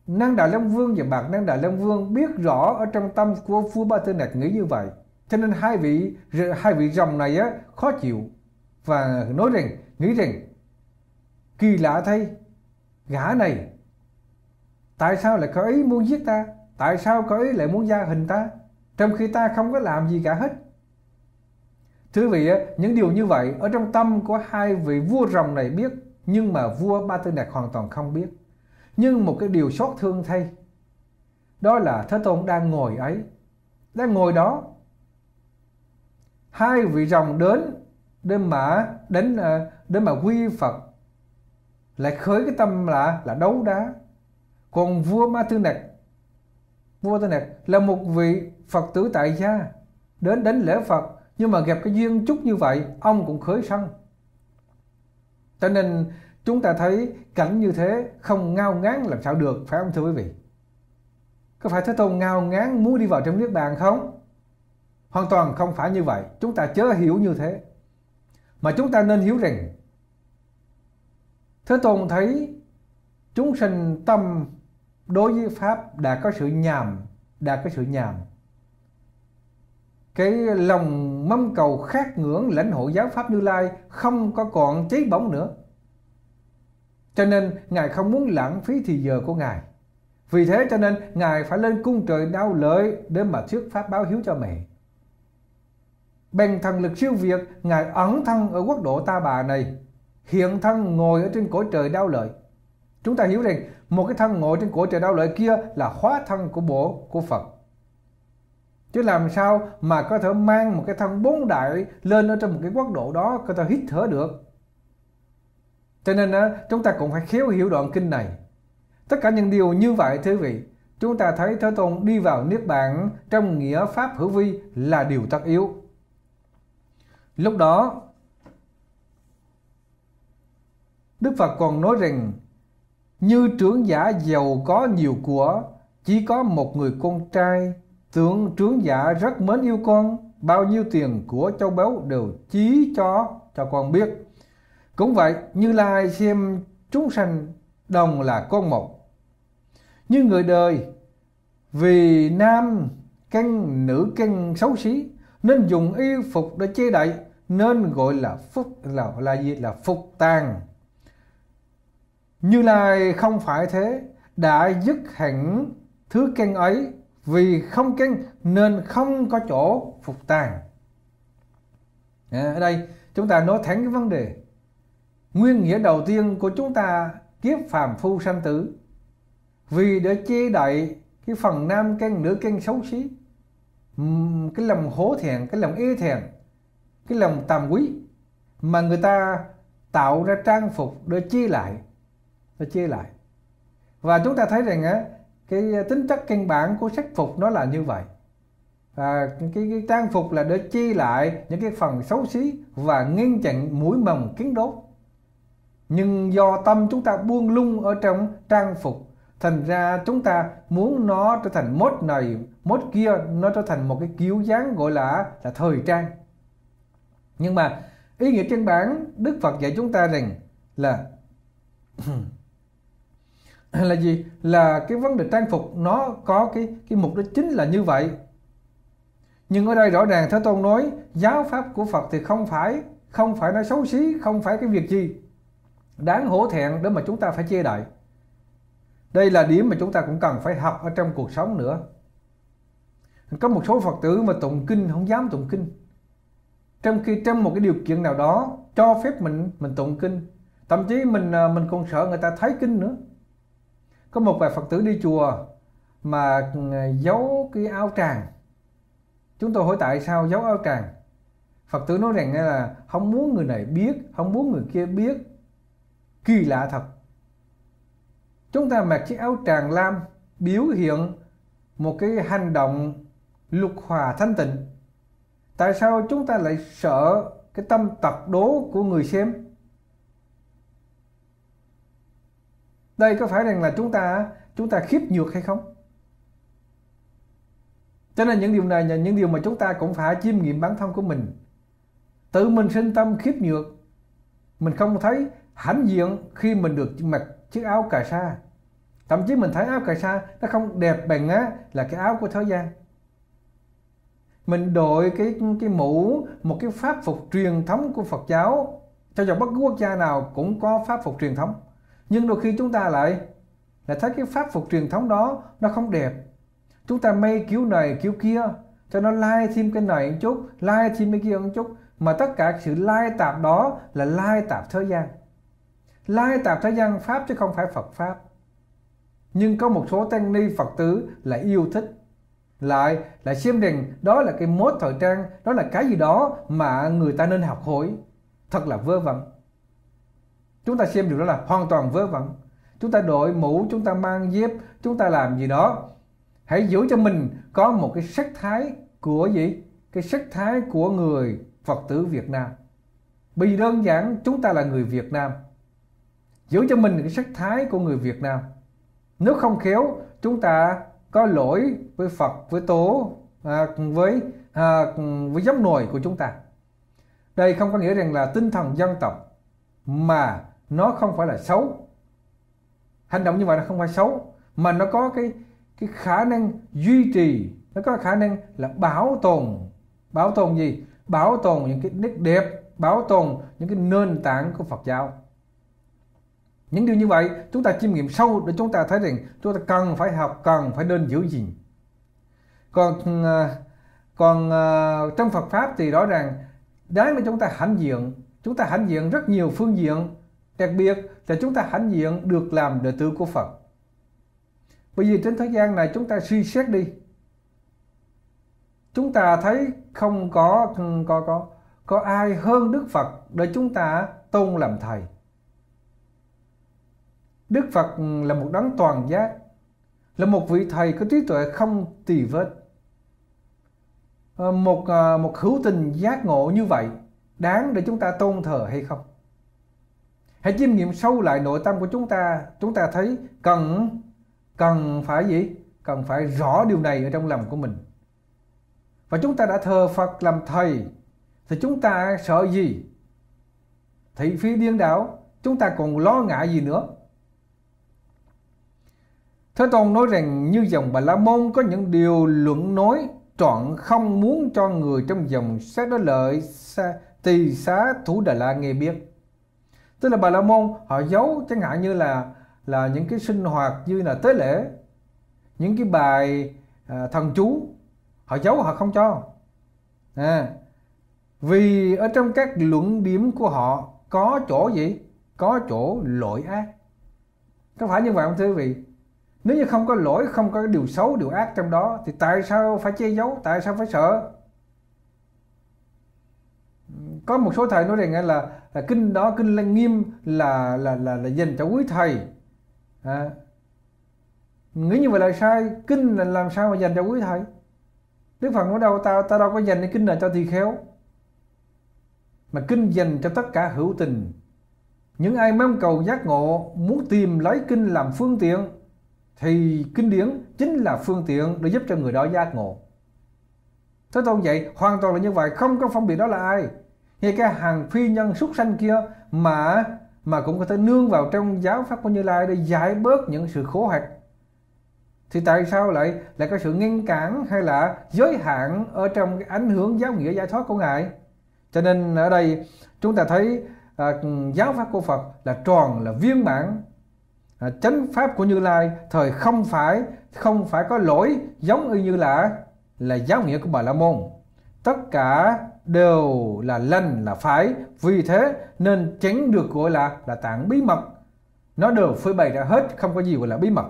Nan-đà Long Vương và Bạt-nan-đà Long Vương biết rõ ở trong tâm của vua Ba Tư Nặc nghĩ như vậy, cho nên hai vị hai vị rồng này á khó chịu và nói rằng nghĩ rằng kỳ lạ thay, gã này tại sao lại có ý muốn giết ta, tại sao có ý lại muốn gia hình ta, trong khi ta không có làm gì cả hết. Thưa quý vị, những điều như vậy ở trong tâm của hai vị vua rồng này biết, nhưng mà vua Ba Tư Nặc hoàn toàn không biết. Nhưng một cái điều xót thương thay, đó là Thế Tôn đang ngồi ấy, đang ngồi đó, hai vị rồng đến để mà đến để mà quy Phật lại khởi cái tâm là là đấu đá. Còn vua Ma Tư Nặc, vua Tư Nặc là một vị Phật tử tại gia đến đến lễ Phật, nhưng mà gặp cái duyên chút như vậy, ông cũng khởi sân. Cho nên chúng ta thấy cảnh như thế không ngao ngán làm sao được, phải không thưa quý vị? Có phải Thế Tôn ngao ngán muốn đi vào trong Niết Bàn không? Hoàn toàn không phải như vậy. Chúng ta chớ hiểu như thế, mà chúng ta nên hiểu rằng Thế Tôn thấy chúng sinh tâm đối với Pháp đã có sự nhàm, đã có sự nhàm. Cái lòng mong cầu khát ngưỡng lãnh hội giáo Pháp Như Lai không có còn cháy bỏng nữa. Cho nên Ngài không muốn lãng phí thì giờ của Ngài. Vì thế cho nên Ngài phải lên cung trời Đao Lợi để mà thuyết Pháp báo hiếu cho mẹ. Bằng thần lực siêu việt, Ngài ẩn thân ở quốc độ Ta Bà này, hiện thân ngồi ở trên cõi trời Đao Lợi. Chúng ta hiểu rằng một cái thân ngồi trên cõi trời Đao Lợi kia là hóa thân của bộ của Phật. Chứ làm sao mà có thể mang một cái thân bốn đại lên ở trong một cái quốc độ đó có thể hít thở được. Cho nên chúng ta cũng phải khéo hiểu đoạn kinh này. Tất cả những điều như vậy thưa quý vị, chúng ta thấy Thế Tôn đi vào Niết Bàn trong nghĩa Pháp hữu vi là điều tất yếu. Lúc đó Đức Phật còn nói rằng: như trưởng giả giàu có nhiều của, chỉ có một người con trai, tưởng trưởng giả rất mến yêu con, bao nhiêu tiền của châu báu đều chí cho cho con biết. Cũng vậy, Như Lai xem chúng sanh đồng là con một. Như người đời vì nam căn nữ căn xấu xí nên dùng y phục để che đậy, nên gọi là phúc là là gì là phục tàng. Như Lai không phải thế, đã dứt hẳn thứ căn ấy, vì không căn nên không có chỗ phục tàng. À, ở đây chúng ta nói thẳng cái vấn đề nguyên nghĩa đầu tiên của chúng ta kiếp phàm phu sanh tử, vì để che đậy cái phần nam căn nữ căn xấu xí, cái lòng hổ thẹn, cái lòng ê thẹn, cái lòng tàm quý, mà người ta tạo ra trang phục để che lại, để che lại. Và chúng ta thấy rằng á, cái tính chất căn bản của sắc phục nó là như vậy. À, cái, cái trang phục là để che lại những cái phần xấu xí và ngăn chặn mũi mồng kiến đốt. Nhưng do tâm chúng ta buông lung ở trong trang phục, thành ra chúng ta muốn nó trở thành mốt này, mốt kia, nó trở thành một cái kiểu dáng gọi là, là thời trang. Nhưng mà ý nghĩa trên bản Đức Phật dạy chúng ta rằng là là gì? Là cái vấn đề trang phục nó có cái, cái mục đích chính là như vậy. Nhưng ở đây rõ ràng Thế Tôn nói giáo pháp của Phật thì không phải, không phải nói xấu xí, không phải cái việc gì đáng hổ thẹn để mà chúng ta phải che đậy. Đây là điểm mà chúng ta cũng cần phải học ở trong cuộc sống nữa. Có một số Phật tử mà tụng kinh không dám tụng kinh, trong khi trong một cái điều kiện nào đó cho phép mình mình tụng kinh, thậm chí mình mình còn sợ người ta thấy kinh nữa. Có một vài Phật tử đi chùa mà giấu cái áo tràng. Chúng tôi hỏi tại sao giấu áo tràng, Phật tử nói rằng là không muốn người này biết, không muốn người kia biết. Kỳ lạ thật. Chúng ta mặc chiếc áo tràng lam biểu hiện một cái hành động lục hòa thanh tịnh, tại sao chúng ta lại sợ cái tâm tật đố của người xem? Đây có phải rằng là chúng ta chúng ta khiếp nhược hay không? Cho nên những điều này là những điều mà chúng ta cũng phải chiêm nghiệm bản thân của mình. Tự mình sinh tâm khiếp nhược, mình không thấy hãnh diện khi mình được mặc chiếc áo cà sa. Thậm chí mình thấy áo cà sa nó không đẹp bằng á là cái áo của thế gian. Mình đội cái cái mũ, một cái pháp phục truyền thống của Phật giáo, cho dù bất cứ quốc gia nào cũng có pháp phục truyền thống, nhưng đôi khi chúng ta lại lại thấy cái pháp phục truyền thống đó nó không đẹp. Chúng ta may kiểu này kiểu kia, cho nó lai thêm cái này một chút, lai thêm cái kia một chút, mà tất cả sự lai tạp đó là lai tạp thế gian, lai tạp thế gian pháp chứ không phải Phật pháp. Nhưng có một số tăng ni Phật tử lại yêu thích, lại lại xem rằng đó là cái mốt thời trang, đó là cái gì đó mà người ta nên học hỏi. Thật là vớ vẩn. Chúng ta xem điều đó là hoàn toàn vớ vẩn. Chúng ta đội mũ, chúng ta mang dép, chúng ta làm gì đó, hãy giữ cho mình có một cái sắc thái của gì? Cái sắc thái của người Phật tử Việt Nam. Vì đơn giản chúng ta là người Việt Nam. Giữ cho mình cái sắc thái của người Việt Nam. Nếu không khéo chúng ta có lỗi với Phật, với Tổ, à, với, à, với giống nồi của chúng ta. Đây không có nghĩa rằng là tinh thần dân tộc, mà nó không phải là xấu. Hành động như vậy nó không phải xấu, mà nó có cái, cái khả năng duy trì, nó có khả năng là bảo tồn. Bảo tồn gì? Bảo tồn những cái nét đẹp, bảo tồn những cái nền tảng của Phật giáo. Những điều như vậy chúng ta chiêm nghiệm sâu để chúng ta thấy rằng chúng ta cần phải học, cần phải nên giữ gìn. Còn còn trong Phật Pháp thì rõ ràng đáng để chúng ta hãnh diện. Chúng ta hãnh diện rất nhiều phương diện, đặc biệt là chúng ta hãnh diện được làm đệ tử của Phật. Bởi vì trên thế gian này chúng ta suy xét đi, chúng ta thấy không có, có, có, có ai hơn Đức Phật để chúng ta tôn làm thầy. Đức Phật là một đấng toàn giác, là một vị thầy có trí tuệ không tì vết. Một, một hữu tình giác ngộ như vậy đáng để chúng ta tôn thờ hay không? Hãy chiêm nghiệm sâu lại nội tâm của chúng ta. Chúng ta thấy cần, cần phải gì? Cần phải rõ điều này ở trong lòng của mình. Và chúng ta đã thờ Phật làm thầy thì chúng ta sợ gì? Thị phi điên đảo, chúng ta còn lo ngại gì nữa? Thế Tôn nói rằng như dòng Bà La Môn có những điều luận nói trọn không muốn cho người trong dòng Sát Đá Lợi Tỳ Xá Thủ Đà La nghe biết. Tức là Bà La Môn họ giấu, chẳng hạn như là là những cái sinh hoạt như là tế lễ, những cái bài à, thần chú, họ giấu, họ không cho. À, vì ở trong các luận điểm của họ có chỗ gì? Có chỗ lỗi ác. Có phải như vậy không thưa quý vị? Nếu như không có lỗi, không có điều xấu, điều ác trong đó thì tại sao phải che giấu, tại sao phải sợ? Có một số thầy nói rằng là, là kinh đó, kinh Lăng Nghiêm là, là, là, là dành cho quý thầy. À, nghĩ như vậy là sai, kinh là làm sao mà dành cho quý thầy? Đức Phật nói đâu, ta, ta đâu có dành cái kinh này cho tỳ kheo, mà kinh dành cho tất cả hữu tình. Những ai mong cầu giác ngộ, muốn tìm lấy kinh làm phương tiện, thì kinh điển chính là phương tiện để giúp cho người đó giác ngộ. Thế Tôn vậy, hoàn toàn là như vậy, không có phân biệt đó là ai. Ngay cái hàng phi nhân súc sanh kia mà mà cũng có thể nương vào trong giáo pháp của Như Lai để giải bớt những sự khổ hạnh. Thì tại sao lại lại có sự ngăn cản hay là giới hạn ở trong cái ảnh hưởng giáo nghĩa giải thoát của Ngài? Cho nên ở đây chúng ta thấy à, giáo pháp của Phật là tròn, là viên mãn. À, chánh pháp của Như Lai thời không phải không phải có lỗi giống như, như là là giáo nghĩa của Bà La Môn. Tất cả đều là lành, là phải. Vì thế nên tránh được gọi là là tạng bí mật. Nó đều phơi bày ra hết, không có gì gọi là bí mật.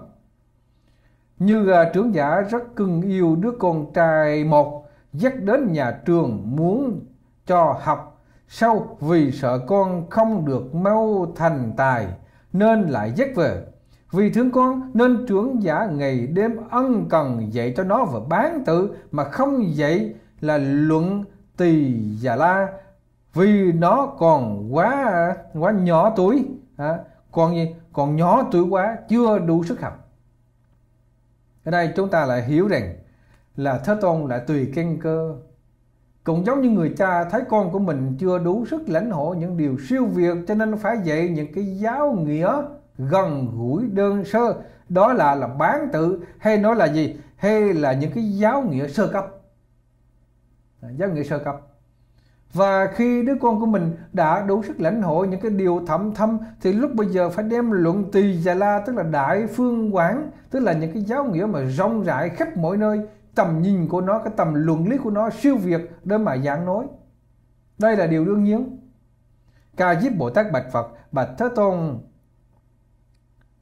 Như à, trưởng giả rất cưng yêu đứa con trai một, dắt đến nhà trường muốn cho học. Sau vì sợ con không được mau thành tài nên lại dắt về. Vì thương con nên trưởng giả ngày đêm ân cần dạy cho nó và bán tự, mà không dạy là luận tỳ già la, vì nó còn quá quá nhỏ tuổi. À, còn gì? Còn nhỏ tuổi quá, chưa đủ sức học. Ở đây chúng ta lại hiểu rằng là Thế Tôn lại tùy căn cơ. Cũng giống như người cha thấy con của mình chưa đủ sức lãnh hội những điều siêu việt, cho nên phải dạy những cái giáo nghĩa gần gũi đơn sơ. Đó là là bán tự, hay nói là gì? Hay là những cái giáo nghĩa sơ cấp. Giáo nghĩa sơ cấp. Và khi đứa con của mình đã đủ sức lãnh hội những cái điều thậm thâm thì lúc bây giờ phải đem luận tỳ già la, tức là đại phương quán, tức là những cái giáo nghĩa mà rộng rãi khắp mọi nơi. Tầm nhìn của nó, cái tầm luận lý của nó siêu việt để mà giảng nói. Đây là điều đương nhiên. Ca Diếp Bồ Tát bạch Phật, bạch Thế Tôn.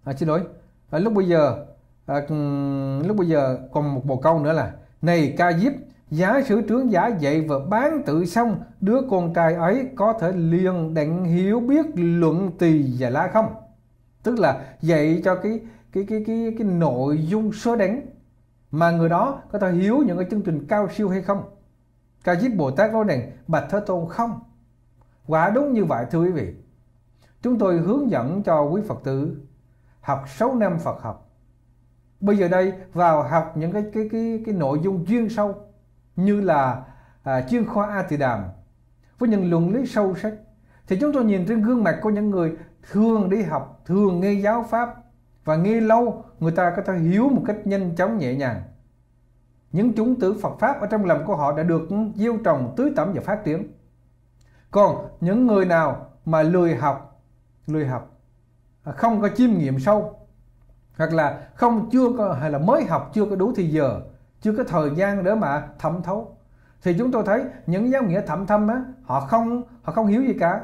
À, xin lỗi. À, lúc bây giờ à, lúc bây giờ còn một bộ câu nữa là: này Ca Diếp, Giả sử trưởng giả dạy và bán tự xong, đứa con trai ấy có thể liền định hiểu biết luận tỳ và la không? Tức là dạy cho cái cái cái cái cái nội dung sơ đánh mà người đó có thể hiểu những cái chương trình cao siêu hay không? Ca Diếp Bồ Tát nói rằng: Bạch Thế Tôn, không. Quả đúng như vậy thưa quý vị. Chúng tôi hướng dẫn cho quý Phật tử học sáu năm Phật học. Bây giờ đây vào học những cái cái cái cái nội dung chuyên sâu như là à, chuyên khoa A Tỳ Đàm với những luận lý sâu sắc, thì chúng tôi nhìn trên gương mặt của những người thường đi học, thường nghe giáo pháp và nghe lâu, người ta có thể hiểu một cách nhanh chóng nhẹ nhàng. Những chủng tử Phật pháp ở trong lòng của họ đã được gieo trồng, tưới tẩm và phát triển. Còn những người nào mà lười học, lười học, không có chiêm nghiệm sâu, hoặc là không chưa có, hay là mới học chưa có đủ thì giờ, chưa có thời gian để mà thẩm thấu, thì chúng tôi thấy những giáo nghĩa thẩm thâm á, họ không họ không hiểu gì cả,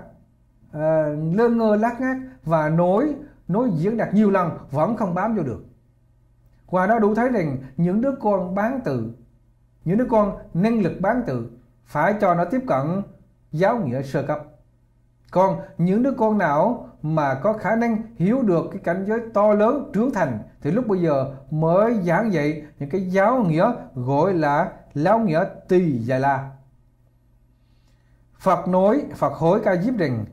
à, lơ ngơ lác ngác và nối nối diễn đạt nhiều lần vẫn không bám vô được. Qua đó đủ thấy rằng những đứa con bán tự, những đứa con năng lực bán tự phải cho nó tiếp cận giáo nghĩa sơ cấp. Còn những đứa con nào mà có khả năng hiểu được cái cảnh giới to lớn trưởng thành thì lúc bây giờ mới giảng dạy những cái giáo nghĩa gọi là giáo nghĩa tỳ và la. Phật nói, Phật hối Ca Diếp rằng: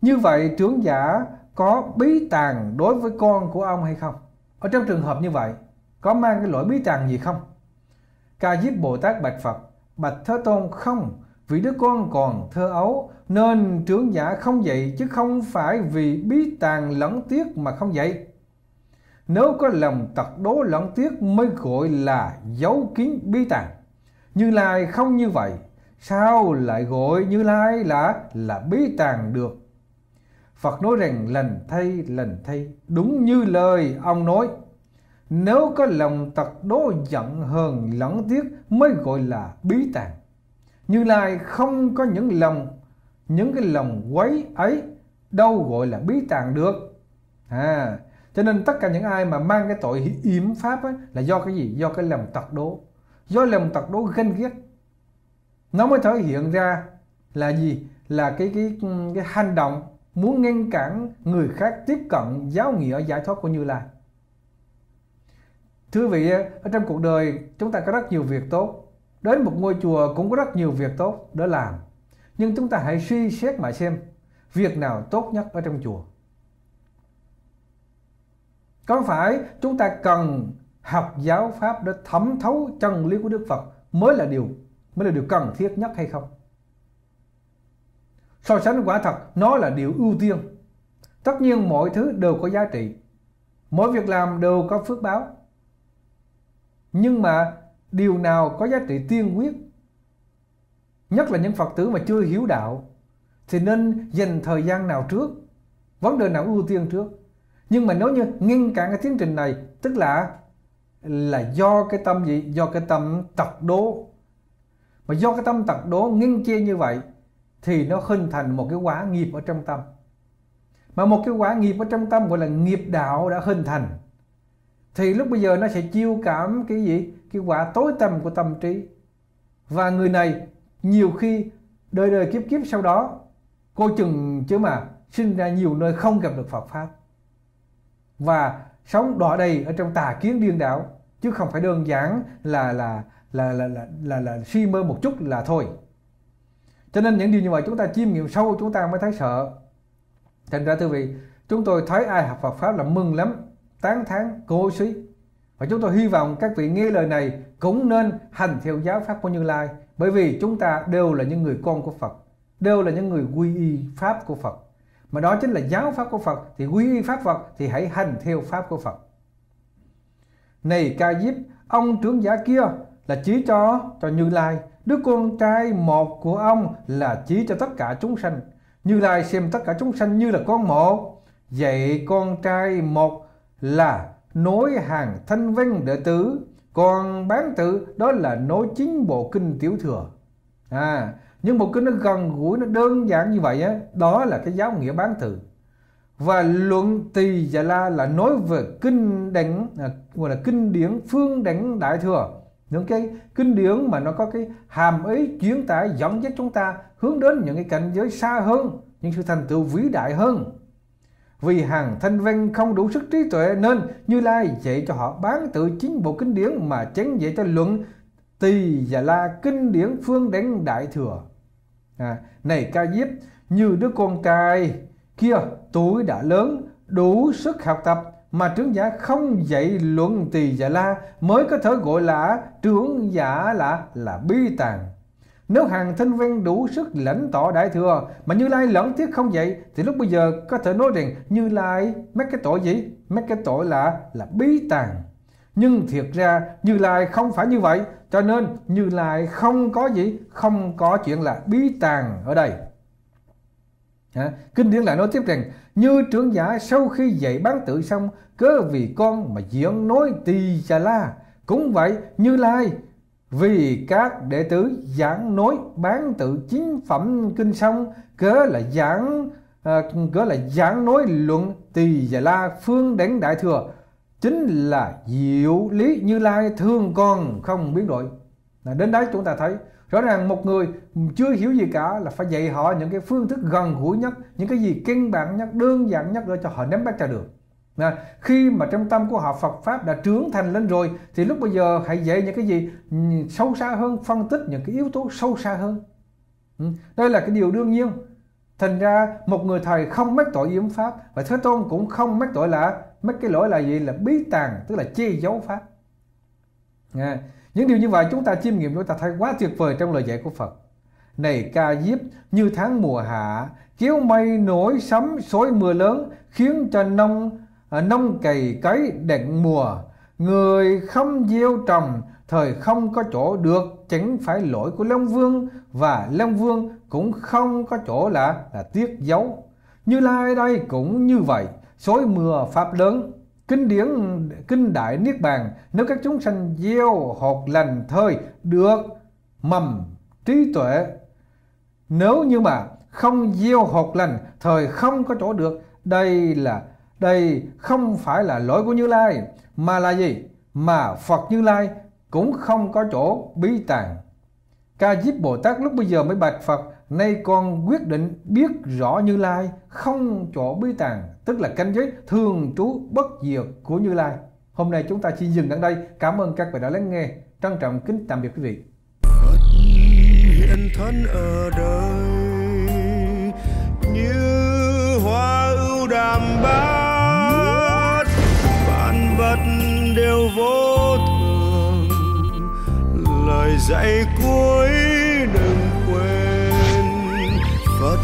Như vậy trưởng giả có bí tàng đối với con của ông hay không? Ở trong trường hợp như vậy có mang cái loại bí tàng gì không? Ca Diếp Bồ Tát bạch Phật: Bạch Thế Tôn, không. Vì đứa con còn thơ ấu nên trưởng giả không dạy, chứ không phải vì bí tàng lẫn tiếc mà không dạy. Nếu có lòng tật đố lẫn tiếc mới gọi là giấu kín bí tàng. Như Lai không như vậy, sao lại gọi Như Lai là là bí tàng được? Phật nói rằng: Lành thay, lành thay, đúng như lời ông nói. Nếu có lòng tật đố giận hờn lẫn tiếc mới gọi là bí tàng. Như Lai không có những lòng, những cái lòng quấy ấy, đâu gọi là bí tàng được. À, cho nên tất cả những ai mà mang cái tội yểm pháp ấy, là do cái gì? Do cái lòng tật đố, do lòng tật đố ganh ghét, nó mới thể hiện ra là gì? Là cái cái cái hành động muốn ngăn cản người khác tiếp cận giáo nghĩa giải thoát của Như Lai. Thưa vị, ở trong cuộc đời chúng ta có rất nhiều việc tốt. Đến một ngôi chùa cũng có rất nhiều việc tốt để làm. Nhưng chúng ta hãy suy xét mà xem việc nào tốt nhất ở trong chùa. Có phải chúng ta cần học giáo pháp để thẩm thấu chân lý của Đức Phật mới là điều mới là điều cần thiết nhất hay không? So sánh quả thật nó là điều ưu tiên. Tất nhiên mọi thứ đều có giá trị, mỗi việc làm đều có phước báo. Nhưng mà điều nào có giá trị tiên quyết, nhất là những Phật tử mà chưa hiểu đạo, thì nên dành thời gian nào trước, vấn đề nào ưu tiên trước. Nhưng mà nếu như ngăn cản cái tiến trình này, tức là là do cái tâm gì? Do cái tâm tật đố. Mà do cái tâm tật đố ngăn che như vậy thì nó hình thành một cái quả nghiệp ở trong tâm. Mà một cái quả nghiệp ở trong tâm gọi là nghiệp đạo đã hình thành, thì lúc bây giờ nó sẽ chiêu cảm cái gì? Cái quả tối tăm của tâm trí. Và người này nhiều khi đời đời kiếp kiếp sau đó, cô chừng chứ mà sinh ra nhiều nơi không gặp được Phật pháp, và sống đọa đầy ở trong tà kiến điên đảo, chứ không phải đơn giản là là là là là là, là, là suy mơ một chút là thôi. Cho nên những điều như vậy chúng ta chiêm nghiệm sâu chúng ta mới thấy sợ. Thành ra thưa vị, chúng tôi thấy ai học Phật pháp là mừng lắm, tán thán cổ suý. Và chúng tôi hy vọng các vị nghe lời này cũng nên hành theo giáo pháp của Như Lai, bởi vì chúng ta đều là những người con của Phật, đều là những người quy y pháp của Phật. Mà đó chính là giáo pháp của Phật, thì quy y pháp Phật thì hãy hành theo pháp của Phật. Này Ca Diếp, ông trưởng giả kia là chỉ cho cho Như Lai, đứa con trai một của ông là chỉ cho tất cả chúng sanh. Như Lai xem tất cả chúng sanh như là con một, vậy con trai một là nối hàng thanh văn đệ tử, còn bán tự đó là nối chính bộ kinh tiểu thừa. À, những bộ kinh nó gần gũi, nó đơn giản như vậy á, đó là cái giáo nghĩa bán tự. Và luận tỳ và la là nói về kinh đẳng, gọi là kinh điển phương đẳng đại thừa, Những cái kinh điển mà nó có cái hàm ý chuyển tải dẫn dắt chúng ta hướng đến những cái cảnh giới xa hơn, những sự thành tựu vĩ đại hơn. Vì hàng thanh văn không đủ sức trí tuệ nên Như Lai dạy cho họ bán tự chính bộ kinh điển mà chánh dạy cho luận Tỳ và La kinh điển phương đến Đại Thừa. À, này Ca Diếp, như đứa con trai kia tuổi đã lớn, đủ sức học tập mà trưởng giả không dạy luận Tỳ và La mới có thể gọi là trưởng giả là là bi tàn. Nếu hàng thanh văn đủ sức lãnh tỏ Đại Thừa mà Như Lai lẫn tiếc không dạy thì lúc bây giờ có thể nói rằng Như Lai mắc cái tội gì? Mắc cái tội là là bi tàn. Nhưng thiệt ra Như Lai không phải như vậy, cho nên Như Lai không có gì, không có chuyện là bí tàng ở đây. À, kinh điển lại nói tiếp rằng như trưởng giả sau khi dạy bán tự xong cớ vì con mà diễn nói Tỳ và La, cũng vậy Như Lai vì các đệ tử giảng nói bán tự chính phẩm kinh xong cớ là giảng à, cớ là giảng nói luận Tỳ và La phương đến Đại Thừa, chính là diệu lý Như Lai thương con không biến đổi. Là đến đấy chúng ta thấy rõ ràng một người chưa hiểu gì cả là phải dạy họ những cái phương thức gần gũi nhất, những cái gì căn bản nhất, đơn giản nhất để cho họ nắm bắt ra được. Là khi mà trong tâm của họ Phật Pháp đã trưởng thành lên rồi thì lúc bây giờ hãy dạy những cái gì sâu xa hơn, phân tích những cái yếu tố sâu xa hơn. Đây là cái điều đương nhiên. Thành ra một người thầy không mắc tội yếm Pháp và Thế Tôn cũng không mắc tội là mắc cái lỗi là gì? Là bí tàng, tức là che giấu Pháp. À, những điều như vậy chúng ta chiêm nghiệm, chúng ta thấy quá tuyệt vời trong lời dạy của Phật. Này Ca Diếp, như tháng mùa hạ, kéo mây nổi sấm xối mưa lớn, khiến cho nông à, nông cày cấy đặng mùa. Người không gieo trồng, thời không có chỗ được, chẳng phải lỗi của Long Vương, và Long Vương cũng không có chỗ là, là tiếc giấu. Như Lai đây cũng như vậy, xối mưa Pháp lớn. Kinh điển Kinh Đại Niết Bàn, nếu các chúng sanh gieo hột lành thời được mầm trí tuệ, nếu như mà không gieo hột lành thời không có chỗ được, đây là đây không phải là lỗi của Như Lai, mà là gì? Mà Phật Như Lai cũng không có chỗ bí tàng. Ca Diếp Bồ Tát lúc bây giờ mới bạch Phật: nay con quyết định biết rõ Như Lai không chỗ bí tàng, tức là cảnh giới thường trú bất diệt của Như Lai. Hôm nay chúng ta chỉ dừng ở đây. Cảm ơn các bạn đã lắng nghe. Trân trọng kính tạm biệt quý vị. Hiện thân ở đời như hoa ưu đàm bát, vạn vật đều vô thường, lời dạy cuối đừng quên. Phật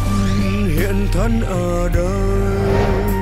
hiện thân ở đời.